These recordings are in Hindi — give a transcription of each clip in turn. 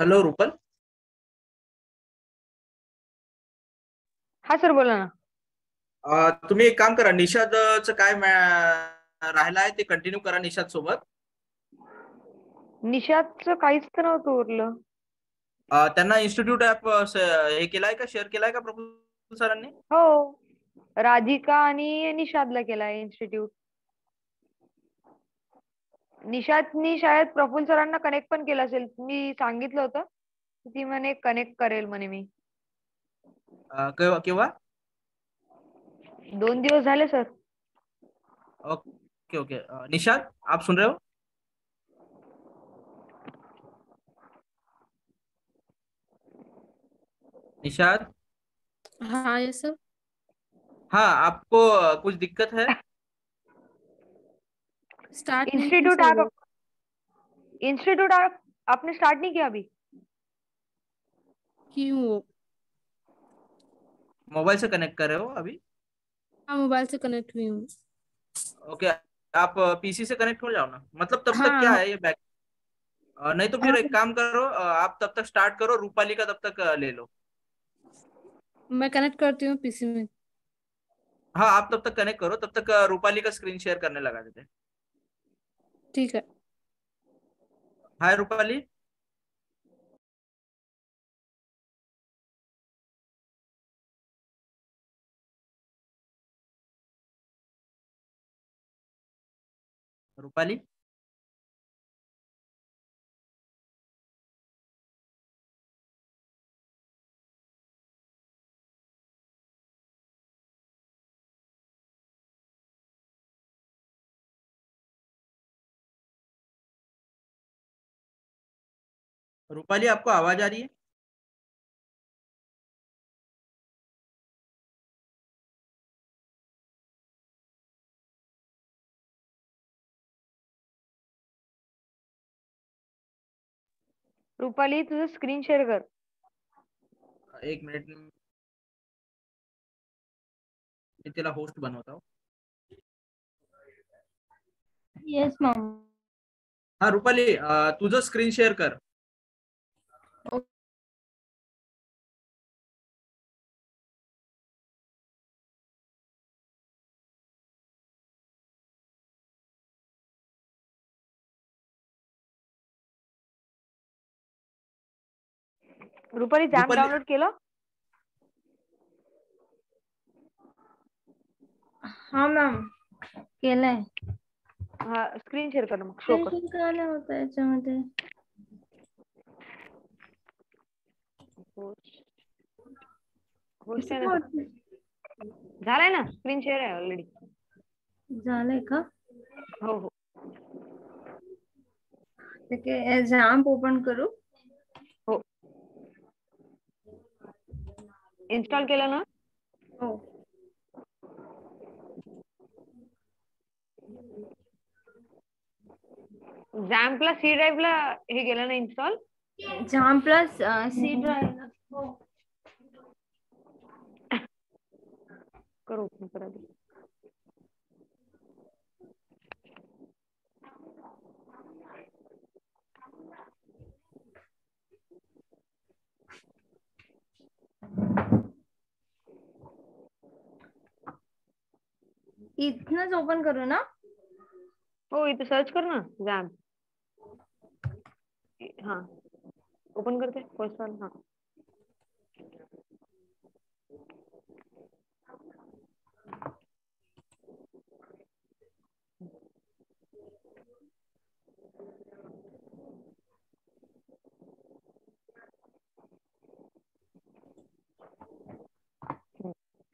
हेलो रूपल. हाँ सर बोला ना. तुम्ही एक काम करा, निशादचं काय राहिलं आहे ते कंटिन्यू करा निशाद सोबत. निशादचं काहीच तर नव्हतं उरलं. त्यांना इन्स्टिट्यूट ऍप हे केलाय का, शेअर केलाय का प्रफुल्ल सरांनी? हो, राधिका आणि निशादला केलाय इन्स्टिट्यूट. निशादनी शायद प्रफुल्ल सरांना कनेक्ट पण केलं असेल. मी सांगितलं होतं ती म्हणे कनेक्ट करेल म्हणे. मी केव्हा 2 दिवस झाले सर. Okay okay. निशाद आप सुन रहे हो? निशाद? हाँ ये सर. हाँ आपको कुछ दिक्कत है? स्टार्ट इंस्टीट्यूट आपने स्टार्ट नहीं किया अभी? क्यों? मोबाइल से कनेक्ट कर रहे हो अभी? हाँ मोबाइल से कनेक्ट हुई हूँ. ओके आप पीसी से कनेक्ट हो जाओ ना, मतलब तब तक क्या है ये बैक. नहीं तो फिर एक काम करो, आप तब तक स्टार्ट करो, रूपाली का तब तक ले लो. मैं कनेक्ट करती हूँ पीसी में. हाँ आप तब तक कनेक्ट करो, तब तक रूपाली का स्क्रीन शेयर करने लगा देते. ठीक है. हाय रूपाली. रूपाली रूपाली आपको आवाज आ रही है? रूपाली तुझे स्क्रीन शेयर कर. 1 मिनिट मी तिला होस्ट बनवतो. Yes ma'am. हा रूपाली तुझं स्क्रीन शेअर कर. रूपाली जॅम डाउनलोड केलं? हा मॅम केलंय. हा स्क्रीन शेअर कर मग शो कर. काय होतं याच्यामध्ये? झालंय ना स्क्रीन शेअर आहे ऑलरेडी. झालंय का? हो हो. ठीक आहे जॅम ओपन करू. हो इंस्टॉल केलं ना? हो. जॅम प्लस सी ड्राईव्हला हे केलं ना इन्स्टॉल? जॅम प्लस सी ड्राईव्हला. हो करो ओपन करा दे. इथनच ओपन करू ना? हो इथे सर्च कर ना जॅम. हाँ ओपन करते फर्स्ट वन. हाँ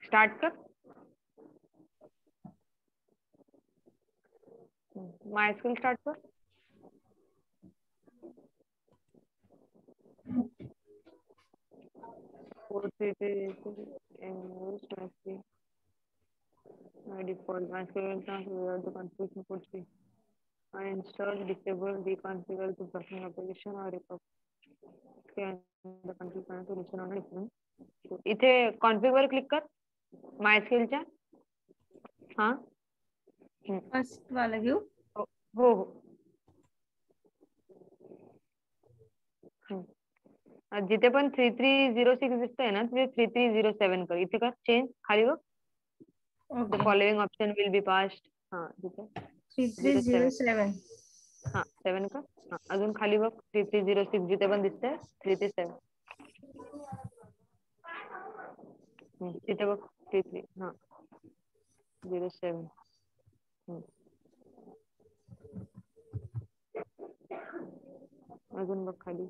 स्टार्ट कर. MySQL स्टार्ट कर. Install, disable, deconfigure the working application or the control panel to listen on different. इथे कॉन्फिगर क्लिक कर MySQL च्या. हाँ फर्स्ट वाला घेऊ. हो हो. जिथे पण 3306 दिसतोय ना तिथे 3307 कर. इथे कर चेंज खाली बघ. The following option will be passed. हां तिथे 3307 हां 7 का. हां अजून खाली बघ 3306 जिथे पण दिसतंय 3307 तिथे बघ 33 हां 07 अजून बघ खाली.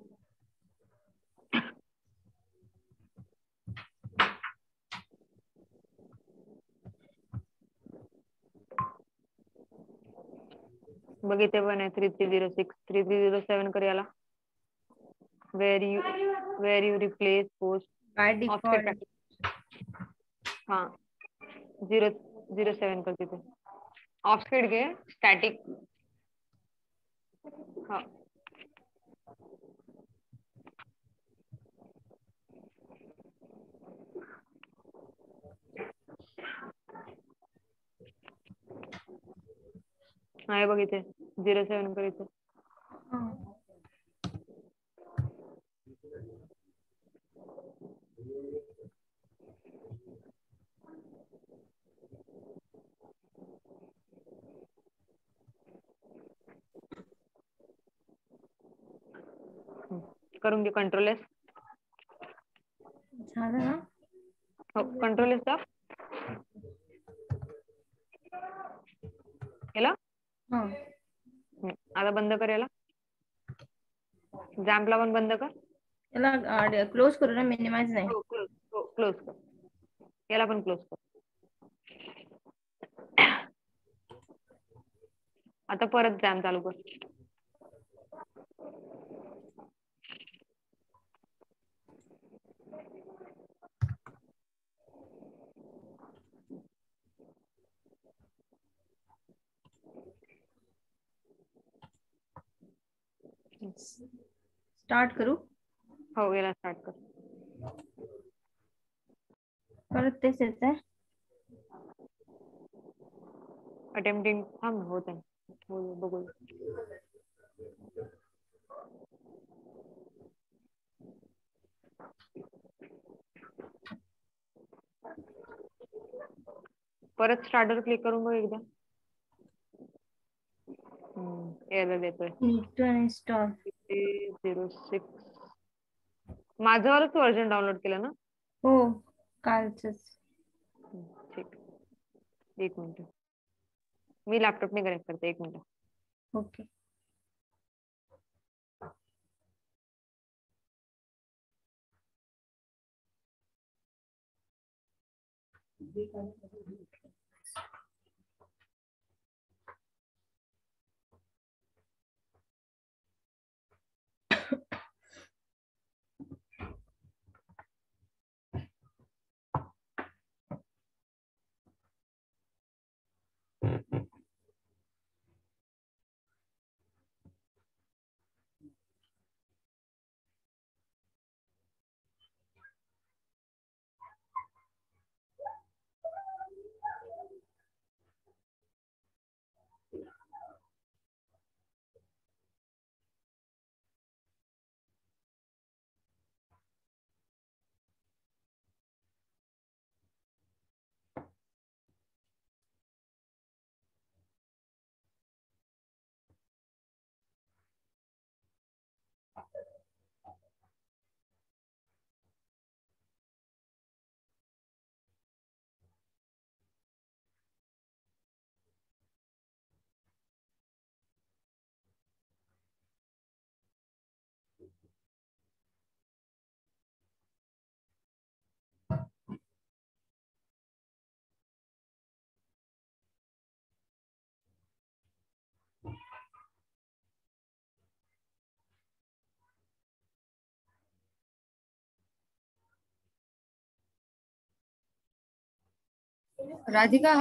बघ इथे पण आहे 3306 3307 कर याला. Where you replace post by default. हां 007 कर तिथे. ऑफसेट घे स्टॅटिक. हां आहे बघ इथे 07 कर इथे. करून घे कंट्रोल एस. झालं ना. हो कंट्रोल एस दाब. हेला आता बंद कर याला. जॅम्पला पण बंद कर याला. क्लोज करू ना. मिनिमाइज नाही. क्लोज कर याला पण. क्लोज कर. आता परत जॅम चालू कर. स्टार्ट करू. हो गेला. स्टार्ट कर परत. तेच येत आहे अटेम्प्टिंग. थांब होत आहे बघू. परत स्टार्टर क्लिक करून बघ एकदा. माझं वालंच वर्जन डाउनलोड केलं ना. हो कालच. ठीक एक मिनिट मी लॅपटॉप ने कनेक्ट करते. एक मिनिट. ओके राधिका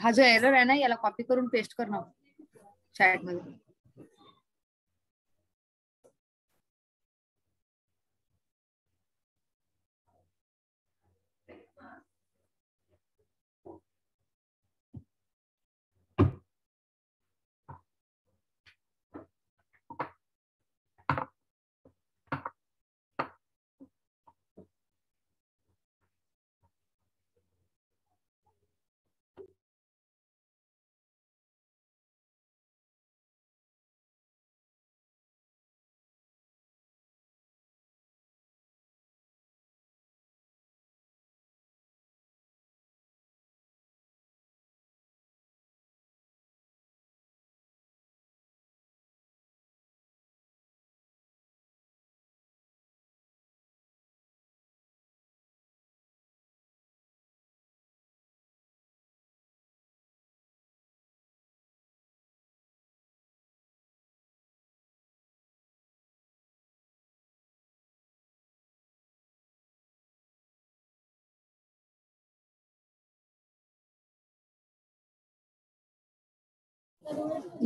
हा जो एरर आहे ना याला कॉपी करून पेस्ट कर ना चॅट मध्ये.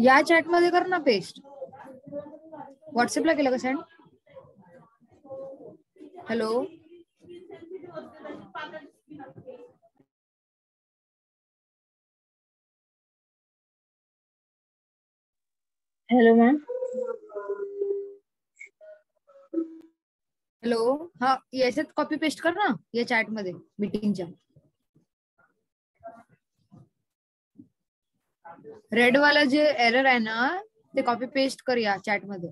या चॅट मध्ये कर ना पेस्ट. व्हॉट्सअपला केलं का send? Hello hello ma'am. Hello हा याच्यात कॉपी पेस्ट कर ना या चॅट मध्ये मीटिंगच्या. रेड वाला जे एरर आहे ना ते कॉपी पेस्ट कर या चॅट मध्ये.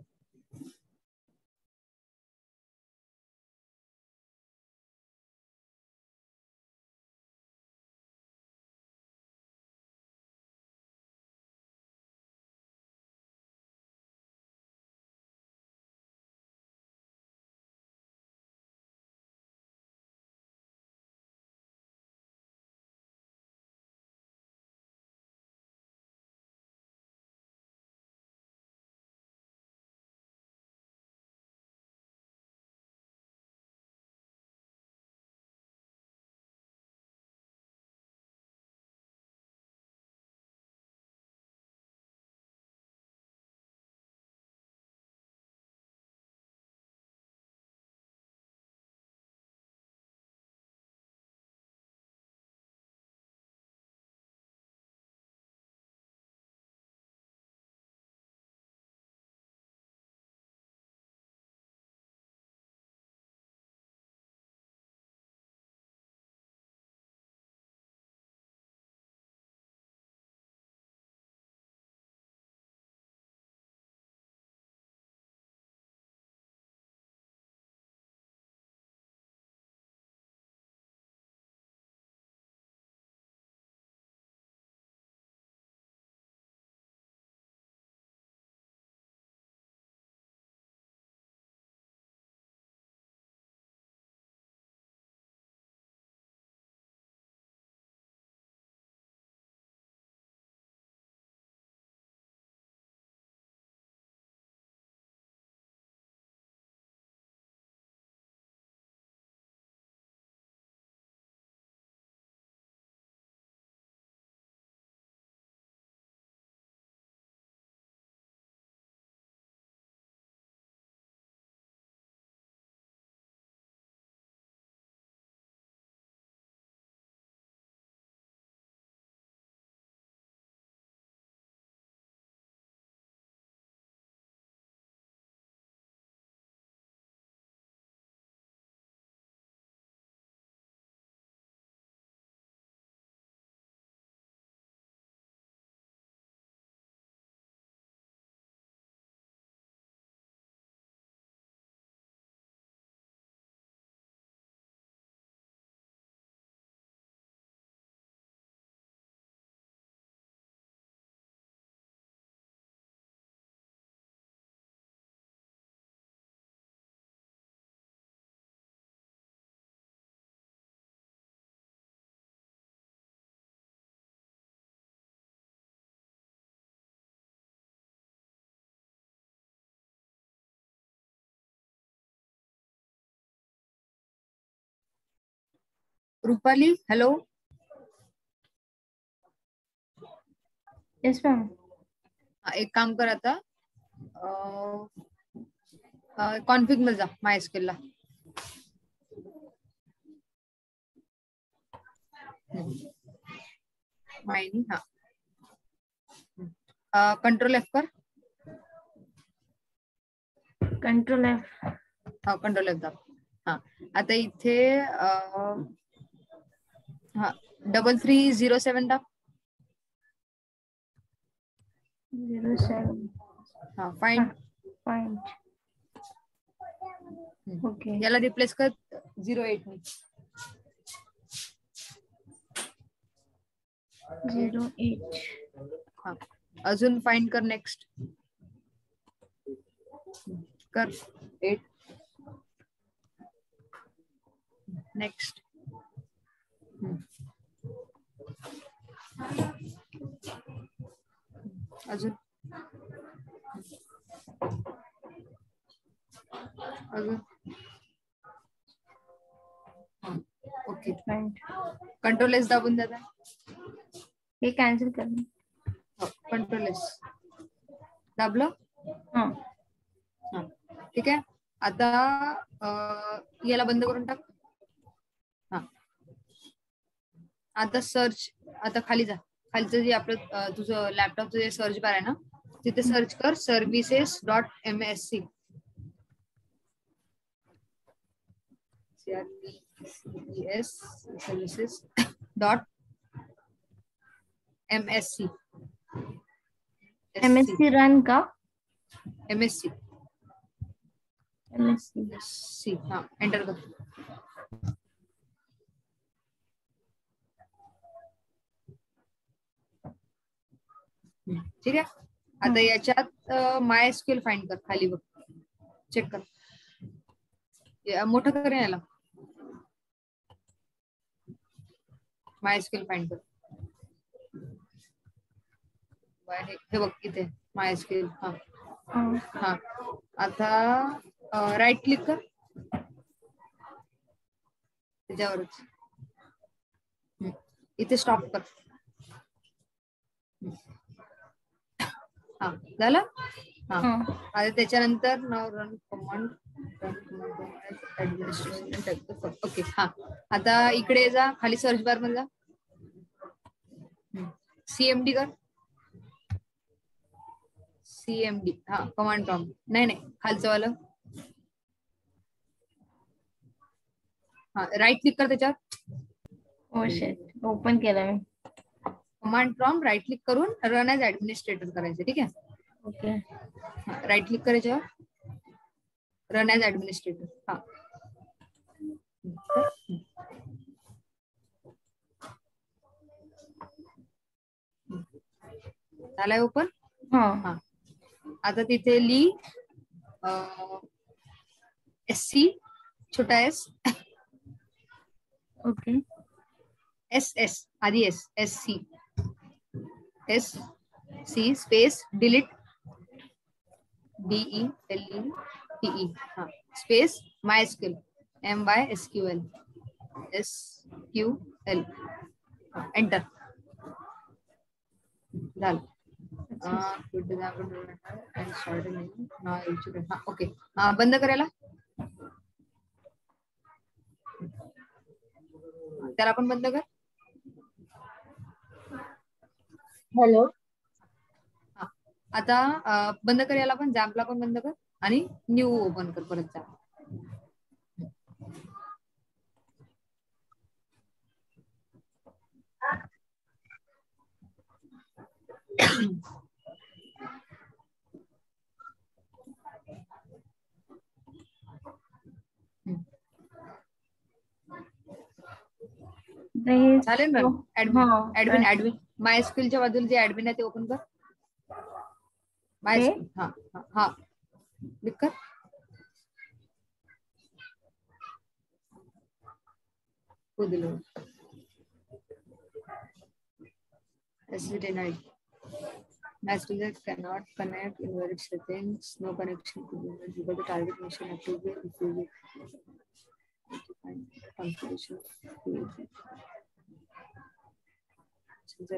रूपाली हेलो. Yes ma'am. एक काम कर आता कॉन्फिग मध्ये जा MySQL ला. हा कंट्रोल एफ दाब. हा आता इथे हाँ 3307 टाइप 07. हाँ फाइंड ओके याला रिप्लेस कर 08 में 08. हाँ अजून फाइंड कर नेक्स्ट कर 8 नेक्स्ट. ओके कंट्रोल एस दाबून दादा हे कॅन्सल कर. कंट्रोल एस दाबलं. हां ठीक आहे. आता याला बंद करून टाक. हां आता सर्च, आता खाली जा, खालचं जे आपलं तुझं लॅपटॉपचं जे सर्च बार आहे ना तिथे सर्च कर services.msc. services.msc. MSC रन का MSC. हाँ एंटर कर. ठीक है. आता याच्यात MySQL फाइंड कर, खाली बघ, चेक कर, मोठं कर याला, MySQL फाइंड कर. हे बघ इथे MySQL. हाँ हाँ आता राइट क्लिक कर त्याच्यावरच, इथे स्टॉप कर. हाँ झालं. हाँ आता त्याच्यानंतर नाव रन कमांड ऍडमिनिस्ट्रेशन. ओके. हाँ आता इकडे जा, खाली सर्च बार मध्ये जा, CMD कर. CMD हाँ कमांड प्रॉम्प्ट, नहीं नहीं खालचं वालं. हाँ राइट क्लिक कर त्याच्यात, ओपन केलं मी. कमांड प्रॉम्प्ट राइट क्लिक करून रन एज ऍडमिनिस्ट्रेटर करायचं. ठीक आहे. ओके राइट क्लिक करायचं, रन एज ऍडमिनिस्ट्रेटर. हाँ झालाय ओपन. हाँ हाँ आता तिथे ली SC छोटा S. ओके SS आधी SC स्पेस डिलीट DELETE हाँ space MySQL MySQL SQL enter झालं. ओके बंद करायला त्याला पण बंद कर. हॅलो आता बंद करायला पण जांभला पण बंद कर आणि न्यू ओपन कर परत जा. चालेल ना. ऍडमिन MySQL च्या बाजूला जे ऍडमिन आहे ते ओपन कर. MySQL हाँ हाँ हाँ क्लिक कर. MySQL cannot connect invalid settings. No connection to the target machine activate if configuration check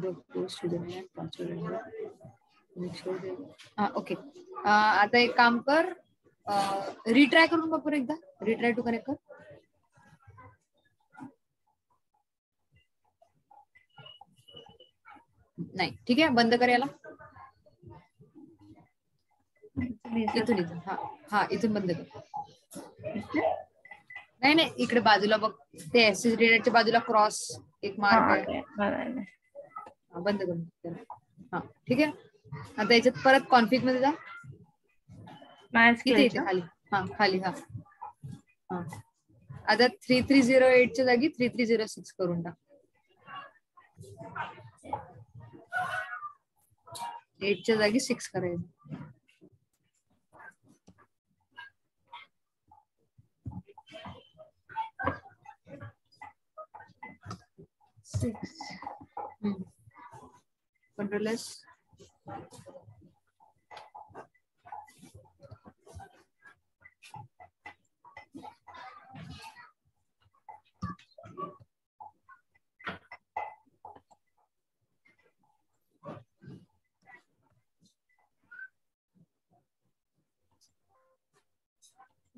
the post username and password make sure they okay. आता एक काम कर, रिट्राय करून बघ परत एकदा. रिट्राय टू कनेक्ट कर. नाही ठीक आहे बंद कर याला. इथून इथून हा हा इथून बंद कर. नाही नाही इकडे बाजूला बघ ते एसएस रिलेटच्या बाजूला क्रॉस एक मार्क आहे, बंद कर. हा ठीक आहे. आता याच्यात परत कॉन्फिग मध्ये जा. किती इथे खाली हा खाली हा हा आता 3308 च्या जागी 3306 करून टाक. 8 च्या जागी 6 करायचं. Control S.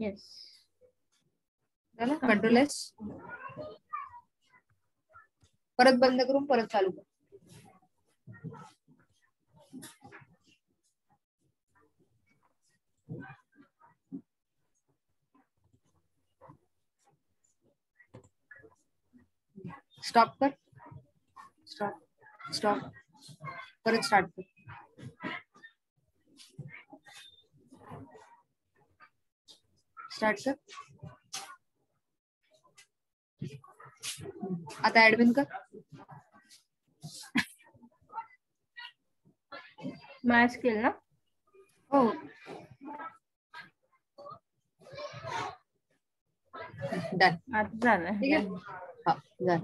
Yes. Control S, परत बंद करून परत चालू कर. स्टॉप कर. स्टॉप स्टॉप परत स्टार्ट कर. स्टार्ट कर. आता एडमिन कर. MySQL ना. हो डन. आता झालं. ठीक आहे. हा झालं.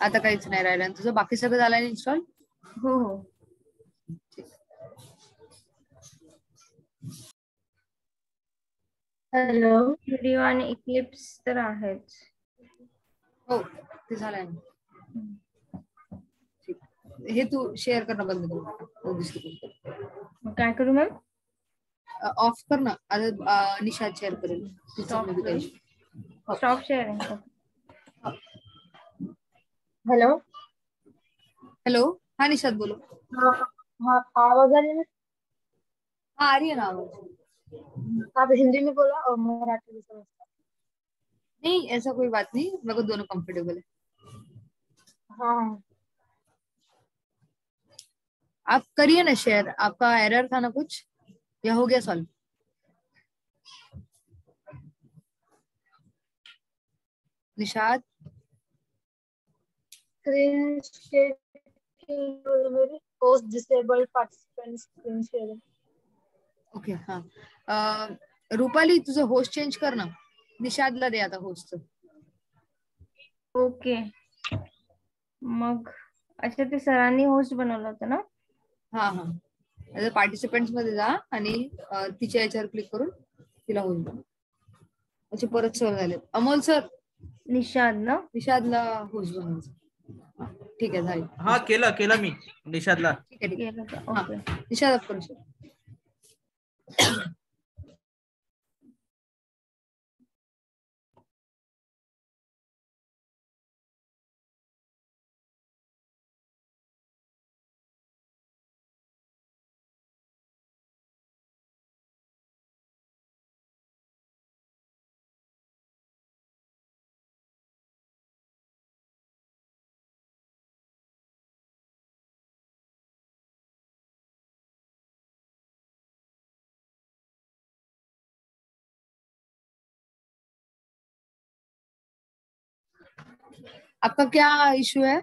आता काहीच नाही राहिलं. तुझं बाकी सगळं झालं इन्स्टॉल. हो हो. हॅलो व्हिडिओ आणि इक्लिप्स तर आहेत. हो ते झालं. हे तू शेअर करणं बंद कर. काय करू मॅम? ऑफ कर ना. आता निशाद शेअर करेल. Stop sharing. Hello hello. हा निशाद बोलो. हाँ आवाज आ रही है? हाँ आ रही है ना आवाज. आप हिंदी में बोला और मराठी में समझता. नहीं ऐसा कोई बात नहीं, मेरे को दोनों कंफर्टेबल है. हाँ आप करिए ना शेयर. आपका एरर था ना कुछ, या हो गया सॉल्व? निशाद स्क्रीन शेयर की post disable participant screen share. Okay. हाँ रूपाली तुझे होस्ट चेंज करना. निशादला दे आता होस्ट. ओके. मग अच्छा ते सरांनी होस्ट बनवलं होतं ना. हा हा. पार्टिसिपंट मध्ये जा आणि तिच्या याच्यावर क्लिक करून तिला होस्ट बनव. अच्छा परत सर झाले. अमोल सर निशाद ना. निशादला होस्ट बनवायचं. ठीक आहे झालं. हा केलं केलं मी निशादला. ठीक आहे ठीक आहे. निशाद अप करू. आपका क्या इश्यू है?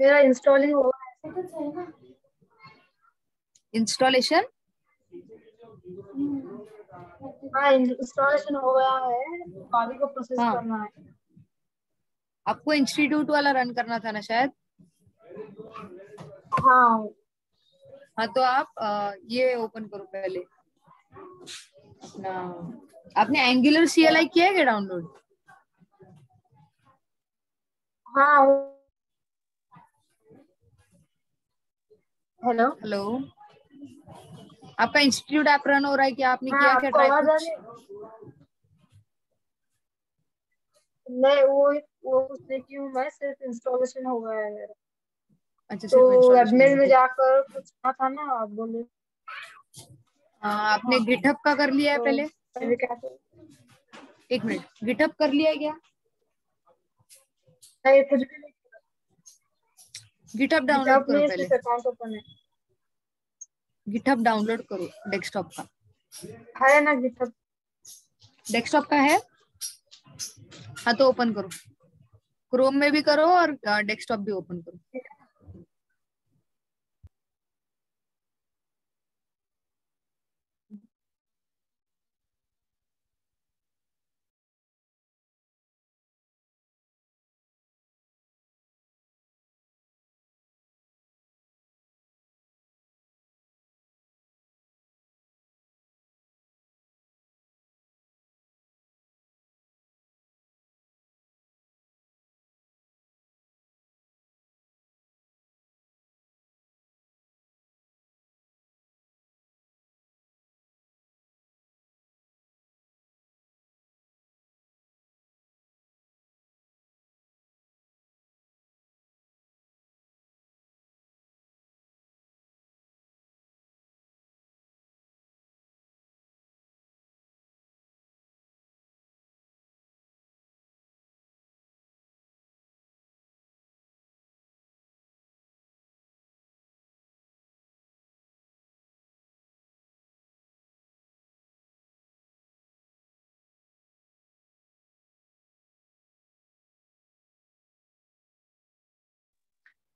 मेरा इंस्टॉलिंग हो रहा है. इंस्टॉलेशन? हाँ इंस्टॉलेशन हो गया है. बाकी को प्रोसेस करना है. आपको इंस्टीट्यूट वाला रन करना था ना शायद. हाँ हाँ. तो आप ये ओपन करो पहले अपना. आपने एंगुलर CLI किया है क्या डाउनलोड? हाँ. Hello hello. आपका इंस्टीट्यूट ऐप रन हो रहा है क्या? आपने किया क्या ट्राई कुछ? नहीं वो कुछ नहीं क्यों. मैं सिर्फ इंस्टॉलेशन हो गया है मेरा. अच्छा तो एडमिन में जाकर कुछ था ना आप बोले. आपने गिटहब का कर लिया है पहले? एक मिनट. गिटहब कर लिया है क्या? गिटहब डाउनलोड करो पहले. गिटहब डाउनलोड करो डेस्कटॉप का. है ना गिटहब डेस्कटॉप का है. हाँ तो ओपन करो. क्रोम में भी करो और डेस्कटॉप भी ओपन करो.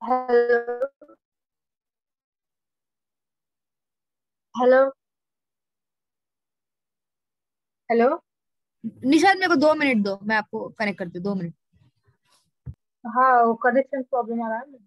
Hello. हेलो हेलो निशाद, मेरे को 2 मिनट दो, मैं आपको कनेक्ट करती हूँ 2 मिनट। हाँ, वो कनेक्शन प्रॉब्लम आ रहा है।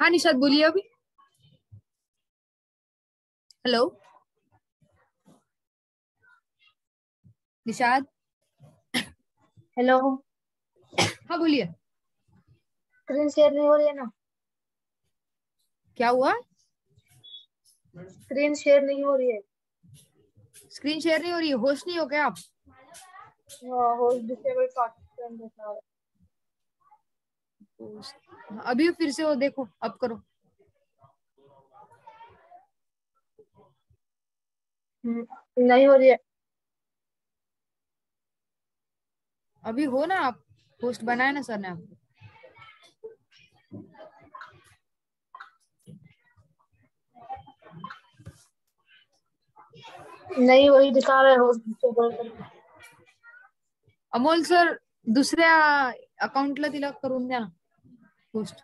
हाँ निशाद बोलिए अभी। हेलो निशाद। हेलो हाँ बोलिए। स्क्रीन शेयर नहीं हो रही है ना? क्या हुआ? स्क्रीन शेयर नहीं हो रही है। स्क्रीन शेयर नहीं हो रही है? होस्ट नहीं हो क्या आप? Host disable. अभी फिर से हो, देखो अब करो। नहीं हो रही है अभी। हो ना, आप पोस्ट बनाए ना सर ने आपको। नहीं, वही दिखा रहा है होस्ट। अमोल सर दुसऱ्या अकाउंटला तिला करून द्या ना पोस्ट।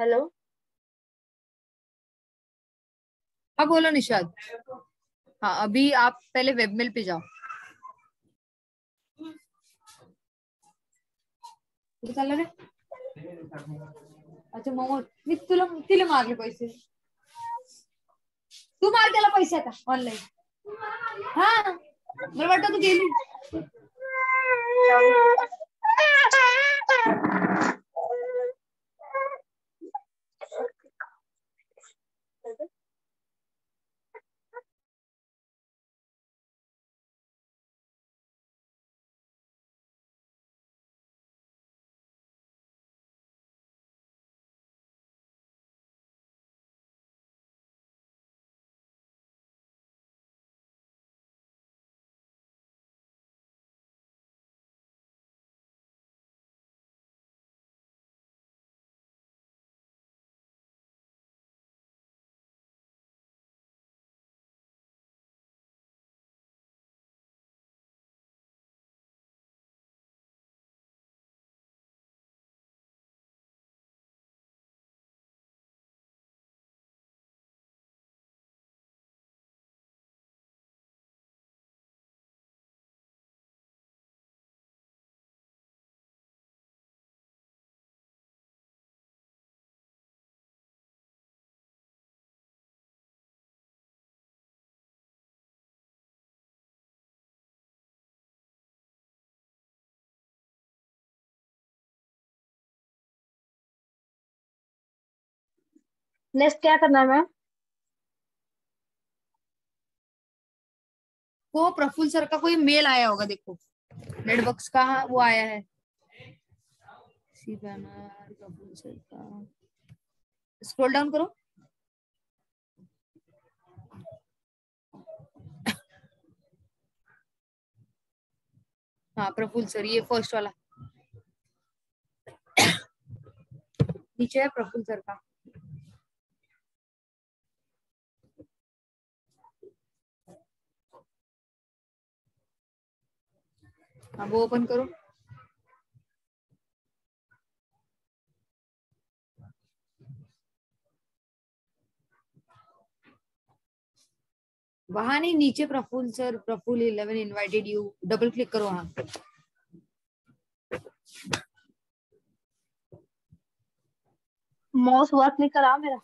हेलो हाँ बोलो निशाद। हाँ अभी आप पहले वेबमेल पे जाओ। चल रे अच्छा मोमो, मी तुला तिला मारले पैसे। तू मार केला पैसे आता ऑनलाइन। हाँ मला वाटतं तू गेली। नेक्स्ट क्या करना है मैम? वो प्रफुल सर का कोई मेल आया होगा, देखो नेटबक्स का वो आया है प्रफुल सर का, स्क्रॉल डाउन करो। हाँ प्रफुल सर, ये फर्स्ट वाला नीचे है प्रफुल सर का। हाँ वो ओपन करो। वहां नहीं, नीचे Praful sir, Praful 11 invited you, double click करो वहां। माउस वर्क नहीं करा मेरा,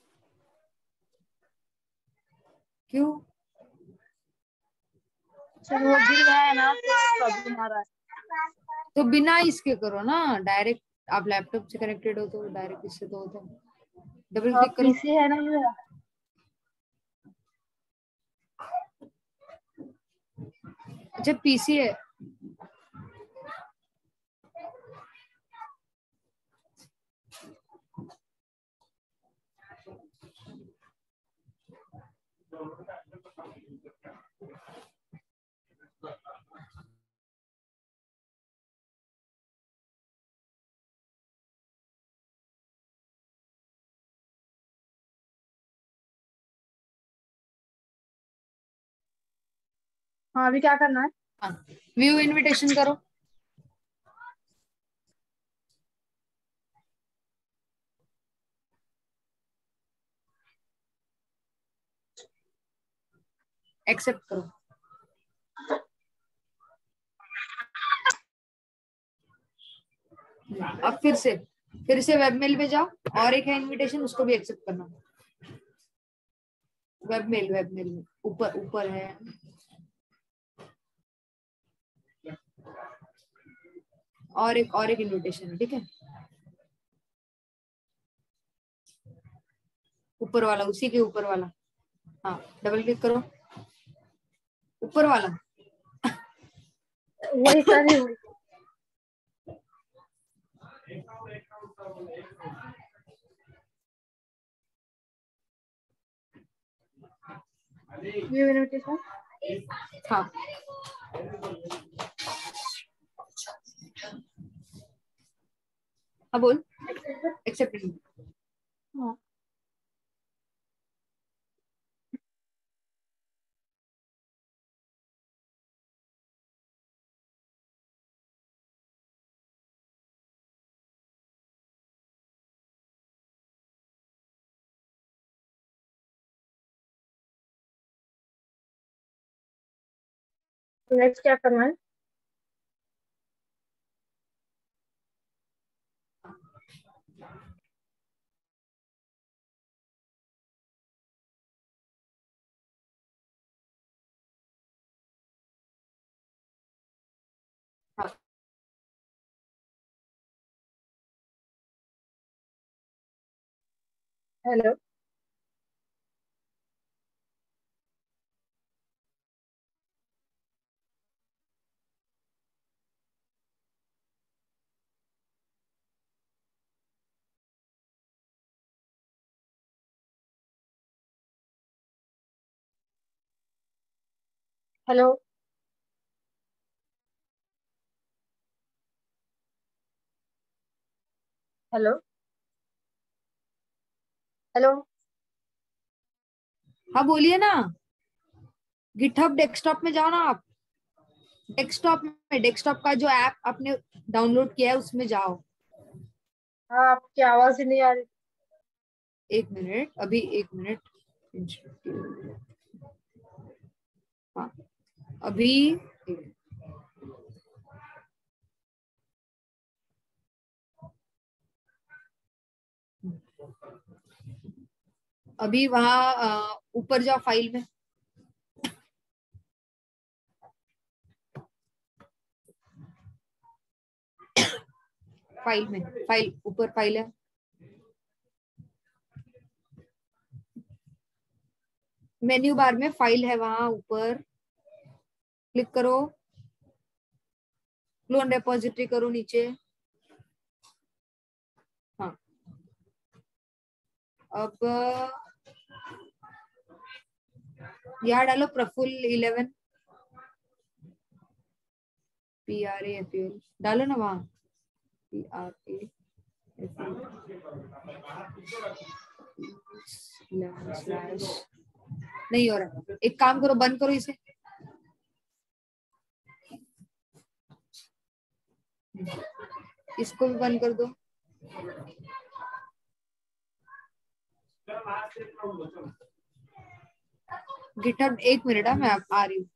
क्यों? चलो वो गिर गया है ना, प्रॉब्लम आ रहा है तो बिना इसके करो ना, डायरेक्ट आप लैपटॉप से कनेक्टेड हो तो डायरेक्ट इससे तो होता है। डबल क्लिक करो, पीसी है ना मेरा। अच्छा पीसी है, हाँ अभी क्या करना है? व्यू इनविटेशन करो। एक्सेप्ट करो। अब फिर से वेबमेल पे जाओ, और एक है इनविटेशन, उसको भी एक्सेप्ट करना। वेबमेल में ऊपर है। और एक इनविटेशन है, ठीक है, ऊपर वाला, उसी के ऊपर वाला। हाँ डबल क्लिक करो, ऊपर वाला वही कर रही हूँ। ये इनविटेशन, हाँ अब बोल एक्सेप्ट। हाँ नेक्स्ट क्या करना है? Hello hello hello hello. हाँ बोलिए ना, गिटहब डेस्कटॉप में जाओ ना आप, डेस्कटॉप का जो ऐप आपने डाउनलोड किया है उसमें जाओ। हाँ आपकी आवाज ही नहीं आ रही, एक मिनट, अभी एक मिनट। हाँ अभी अभी वहां ऊपर जाओ फाइल में, फाइल ऊपर फाइल है, मेन्यू बार में फाइल है, वहां ऊपर क्लिक करो, क्लोन रिपोजिटरी करो नीचे, हाँ अब यहाँ डालो प्रफुल 11 PRAFUL डालो ना वहां PRAFUL नहीं हो रहा, एक काम करो बंद करो इसे, इसको भी बंद कर दो। गिटहब एक मिनट है, मैं आ रही हूँ।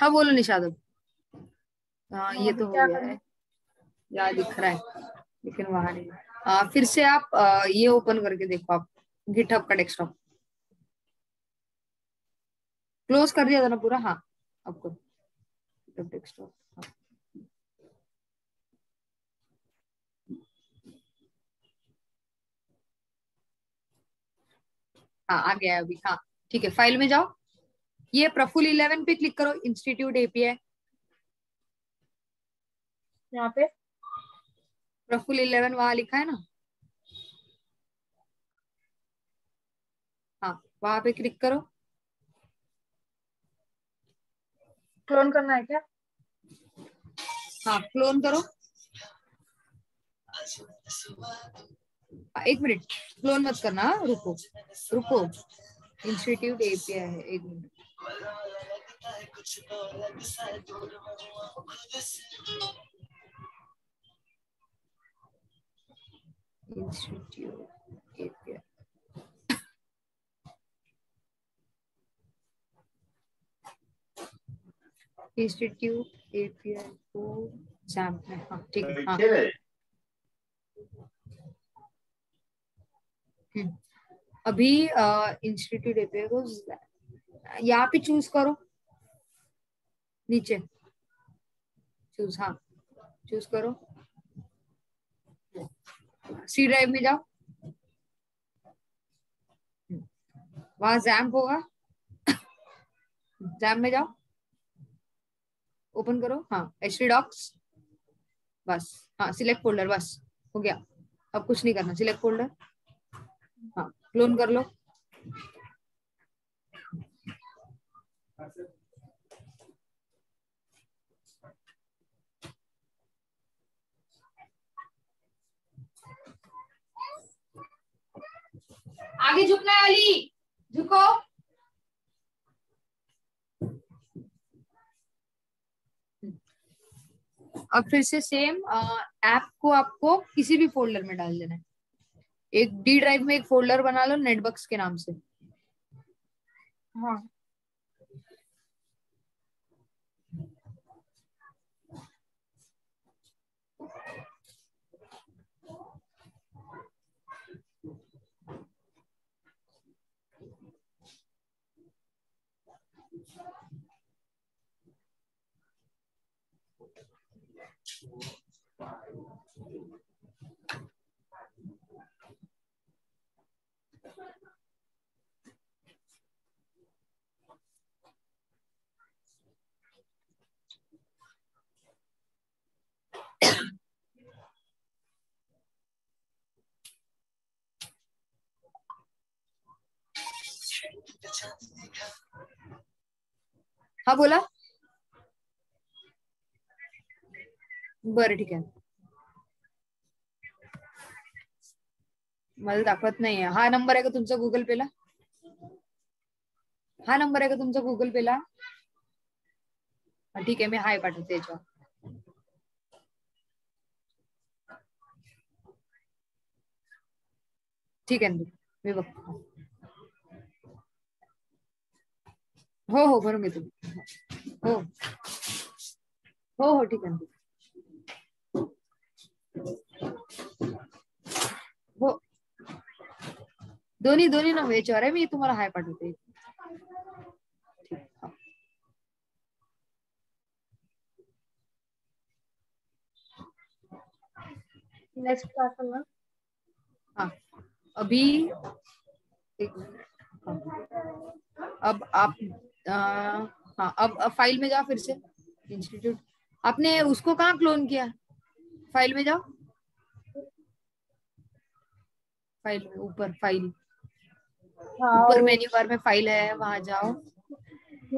हाँ बोलो निशाद। हाँ ये तो हो गया है, यहाँ दिख रहा है लेकिन वहां नहीं। फिर से आप ये ओपन करके देखो, आप गिटहब का डेस्कटॉप क्लोज कर दिया था ना पूरा, हाँ आपको गिटहब डेस्कटॉप, हाँ। हाँ आ गया अभी, हाँ ठीक है। फाइल में जाओ, ये प्रफुल 11 पे क्लिक करो, इंस्टीट्यूट एपीआई, यहाँ पे प्रफुल 11 वहां लिखा है ना, हाँ वहां पे क्लिक करो। क्लोन करना है क्या? हाँ क्लोन करो, एक मिनट क्लोन मत करना, रुको रुको, इंस्टीट्यूट एपीआई है, एक मिनट। इंस्टीट्यूट एपीआई को सैंपल, हाँ ठीक है, हाँ अभी इंस्टीट्यूट एपीआई को यहाँ पे चूज करो, नीचे चूज, हाँ चूज करो, सी ड्राइव में जाओ, वहां जैम्प होगा, जैम्प में जाओ, ओपन करो, हाँ HTDocs, बस हाँ सिलेक्ट फोल्डर, बस हो गया, अब कुछ नहीं करना, सिलेक्ट फोल्डर, हाँ क्लोन कर लो। आगे झुकना है अली, झुको, अब फिर से सेम ऐप को आपको किसी भी फोल्डर में डाल देना है। एक डी ड्राइव में एक फोल्डर बना लो नेटबक्स के नाम से, हाँ हाँ बोला, बरं ठीक आहे, मला दाखवत नाहीये. हा नंबर आहे का तुमचा गुगल पेला? हा नंबर आहे का तुमचा गुगल पेला? ठीक आहे, मी हाय पाठवते याच्यावर. ठीक आहे मी बघतो. हो हो भरून घे तुम्ही. हो हो हो ठीक आहे. हो दोन्ही दोन्ही ना याच्यावर आहे, मी तुम्हाला हाय पाठवते. नेक्स्ट पाठवा. हाँ अभी एक अब आप हाँ अब फाइल में जाओ फिर से. इंस्टीट्यूट आपने उसको कहाँ क्लोन किया? फाइल में जाओ, फाइल में ऊपर फाइल, हाँ, ऊपर मेन्यू बार में फाइल है, वहां जाओ.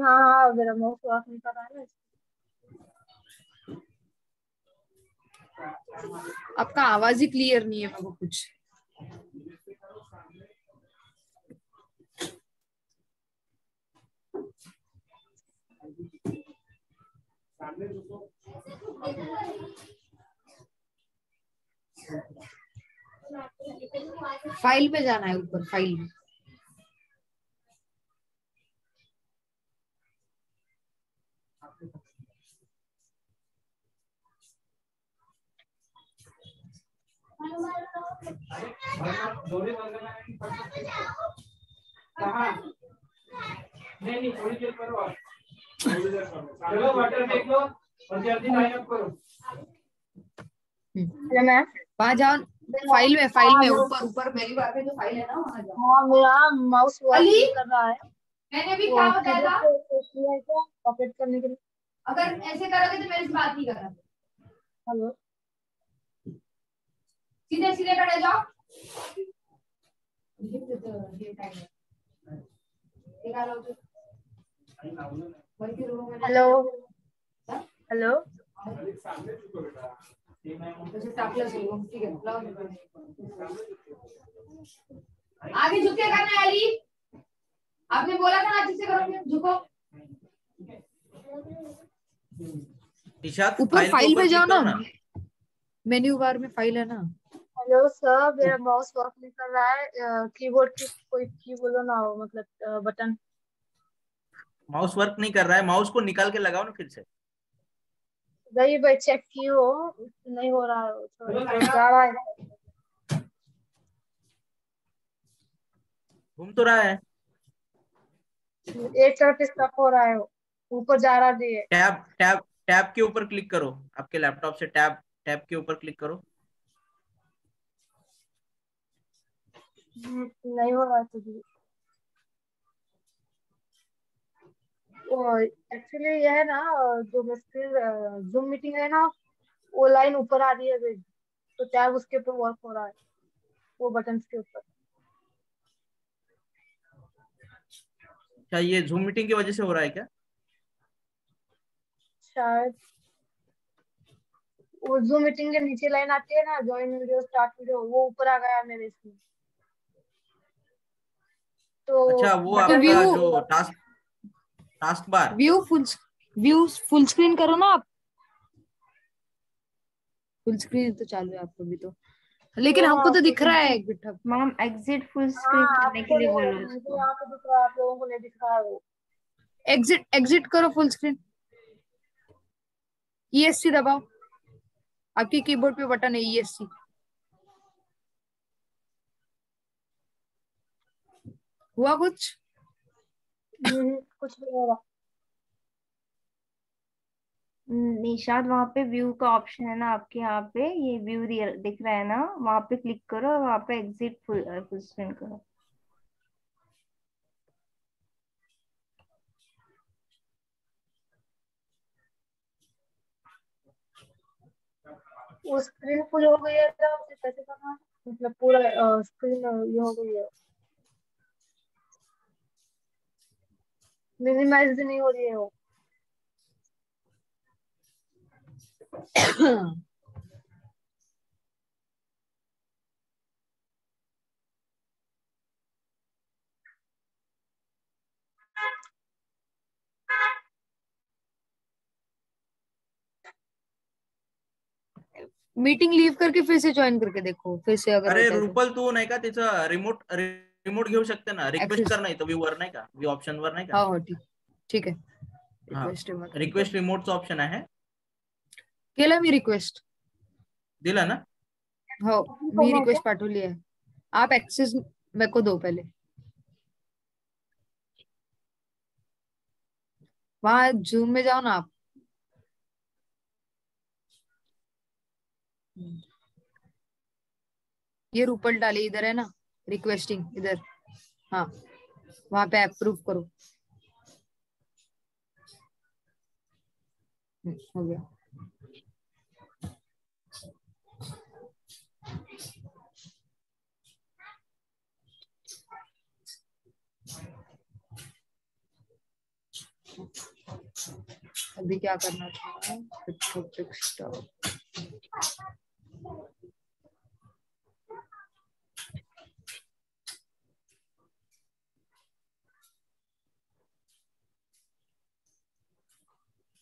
हाँ मेरा माउस ऑफ नहीं कर रहा है. आपका आवाज ही क्लियर नहीं है मेरे कुछ. फाइल पे जाना है, ऊपर फाइल में. नहीं थोड़ी देर करो, चलो वाटर देख लो और जल्दी लाइन अप करो. मैम वहाँ जाओ, फाइल में ऊपर ऊपर मेरी बार में जो फाइल है ना वहाँ जाओ. हाँ मेरा माउस वाली कर रहा है. मैंने अभी क्या बताया था? कॉपीट करने के लिए अगर ऐसे करोगे तो मेरे से बात नहीं करना. हेलो सीधे सीधे खड़े जाओ. हेलो हेलो आगे झुक के करना है. अली आपने बोला था ना अच्छे से करोगे, झुको. ऊपर फाइल में जाओ ना, मेन्यू बार में फाइल है ना. हेलो सर मेरा माउस वर्क नहीं कर रहा है. कीबोर्ड की कोई की बोलो ना, हो मतलब बटन. माउस वर्क नहीं कर रहा है, माउस को निकाल के लगाओ ना फिर से. नहीं भाई चेक की हो, नहीं हो रहा है. घूम तो रहा है, एक तरफ स्टक हो रहा है, ऊपर जा रहा है. टैब टैब टैब के ऊपर क्लिक करो, आपके लैपटॉप से टैब टैब के ऊपर क्लिक करो. नहीं हो रहा है तुझे. एक्चुअली यह है ना जो मुश्किल जूम मीटिंग है ना, वो लाइन ऊपर आ रही है तो टैब उसके ऊपर वर्क हो रहा है, वो बटन्स के ऊपर. क्या ये जूम मीटिंग की वजह से हो रहा है क्या? शायद वो जूम मीटिंग के नीचे लाइन आती है ना, ज्वाइन वीडियो स्टार्ट वीडियो, वो ऊपर आ गया मेरे इसमें. तो अच्छा वो आपका जो task task bar view full screen करो ना आप. फुल स्क्रीन तो चालू है आपको भी तो, लेकिन हमको तो दिख रहा है GitHub. Ma'am exit full screen करने के लिए बोलो. आप लोगों को नहीं दिख रहा है वो. एग्जिट एग्जिट करो फुल स्क्रीन. ESC दबाओ, आपके कीबोर्ड पे बटन है ESC. हुआ कुछ? कुछ नहीं हो रहा. निशाद वहाँ पे व्यू का ऑप्शन है ना आपके यहाँ पे, ये व्यू दिख रहा है ना, वहाँ पे क्लिक करो और वहाँ पे एग्जिट फुल स्क्रीन करो। वो स्क्रीन फुल हो गई है ना, उसे कैसे करना, मतलब पूरा स्क्रीन ये हो गई है, मिनिमाइज नहीं हो रही है वो। मीटिंग लीव करके फिर से ज्वाइन करके देखो, फिर से अगर। अरे रुपल तू नाही का त्याचा रिमोट घेऊ शकते ना, रिक्वेस्ट कर, नाही तर व्ह्यूवर नाही का, व्यू ऑप्शन वर नाही का। हां ठीक आहे, रिक्वेस्ट रिमोटचं ऑप्शन आहे, केला मी रिक्वेस्ट दिला ना। हो मी रिक्वेस्ट पाठवली आहे, आप एक्सेस मेरे को दो पहले। वहां जूम में जाओ ना आप, ये रूपल डाले इधर है ना रिक्वेस्टिंग, इधर हाँ वहां पे अप्रूव करो, हो गया। अभी क्या करना था,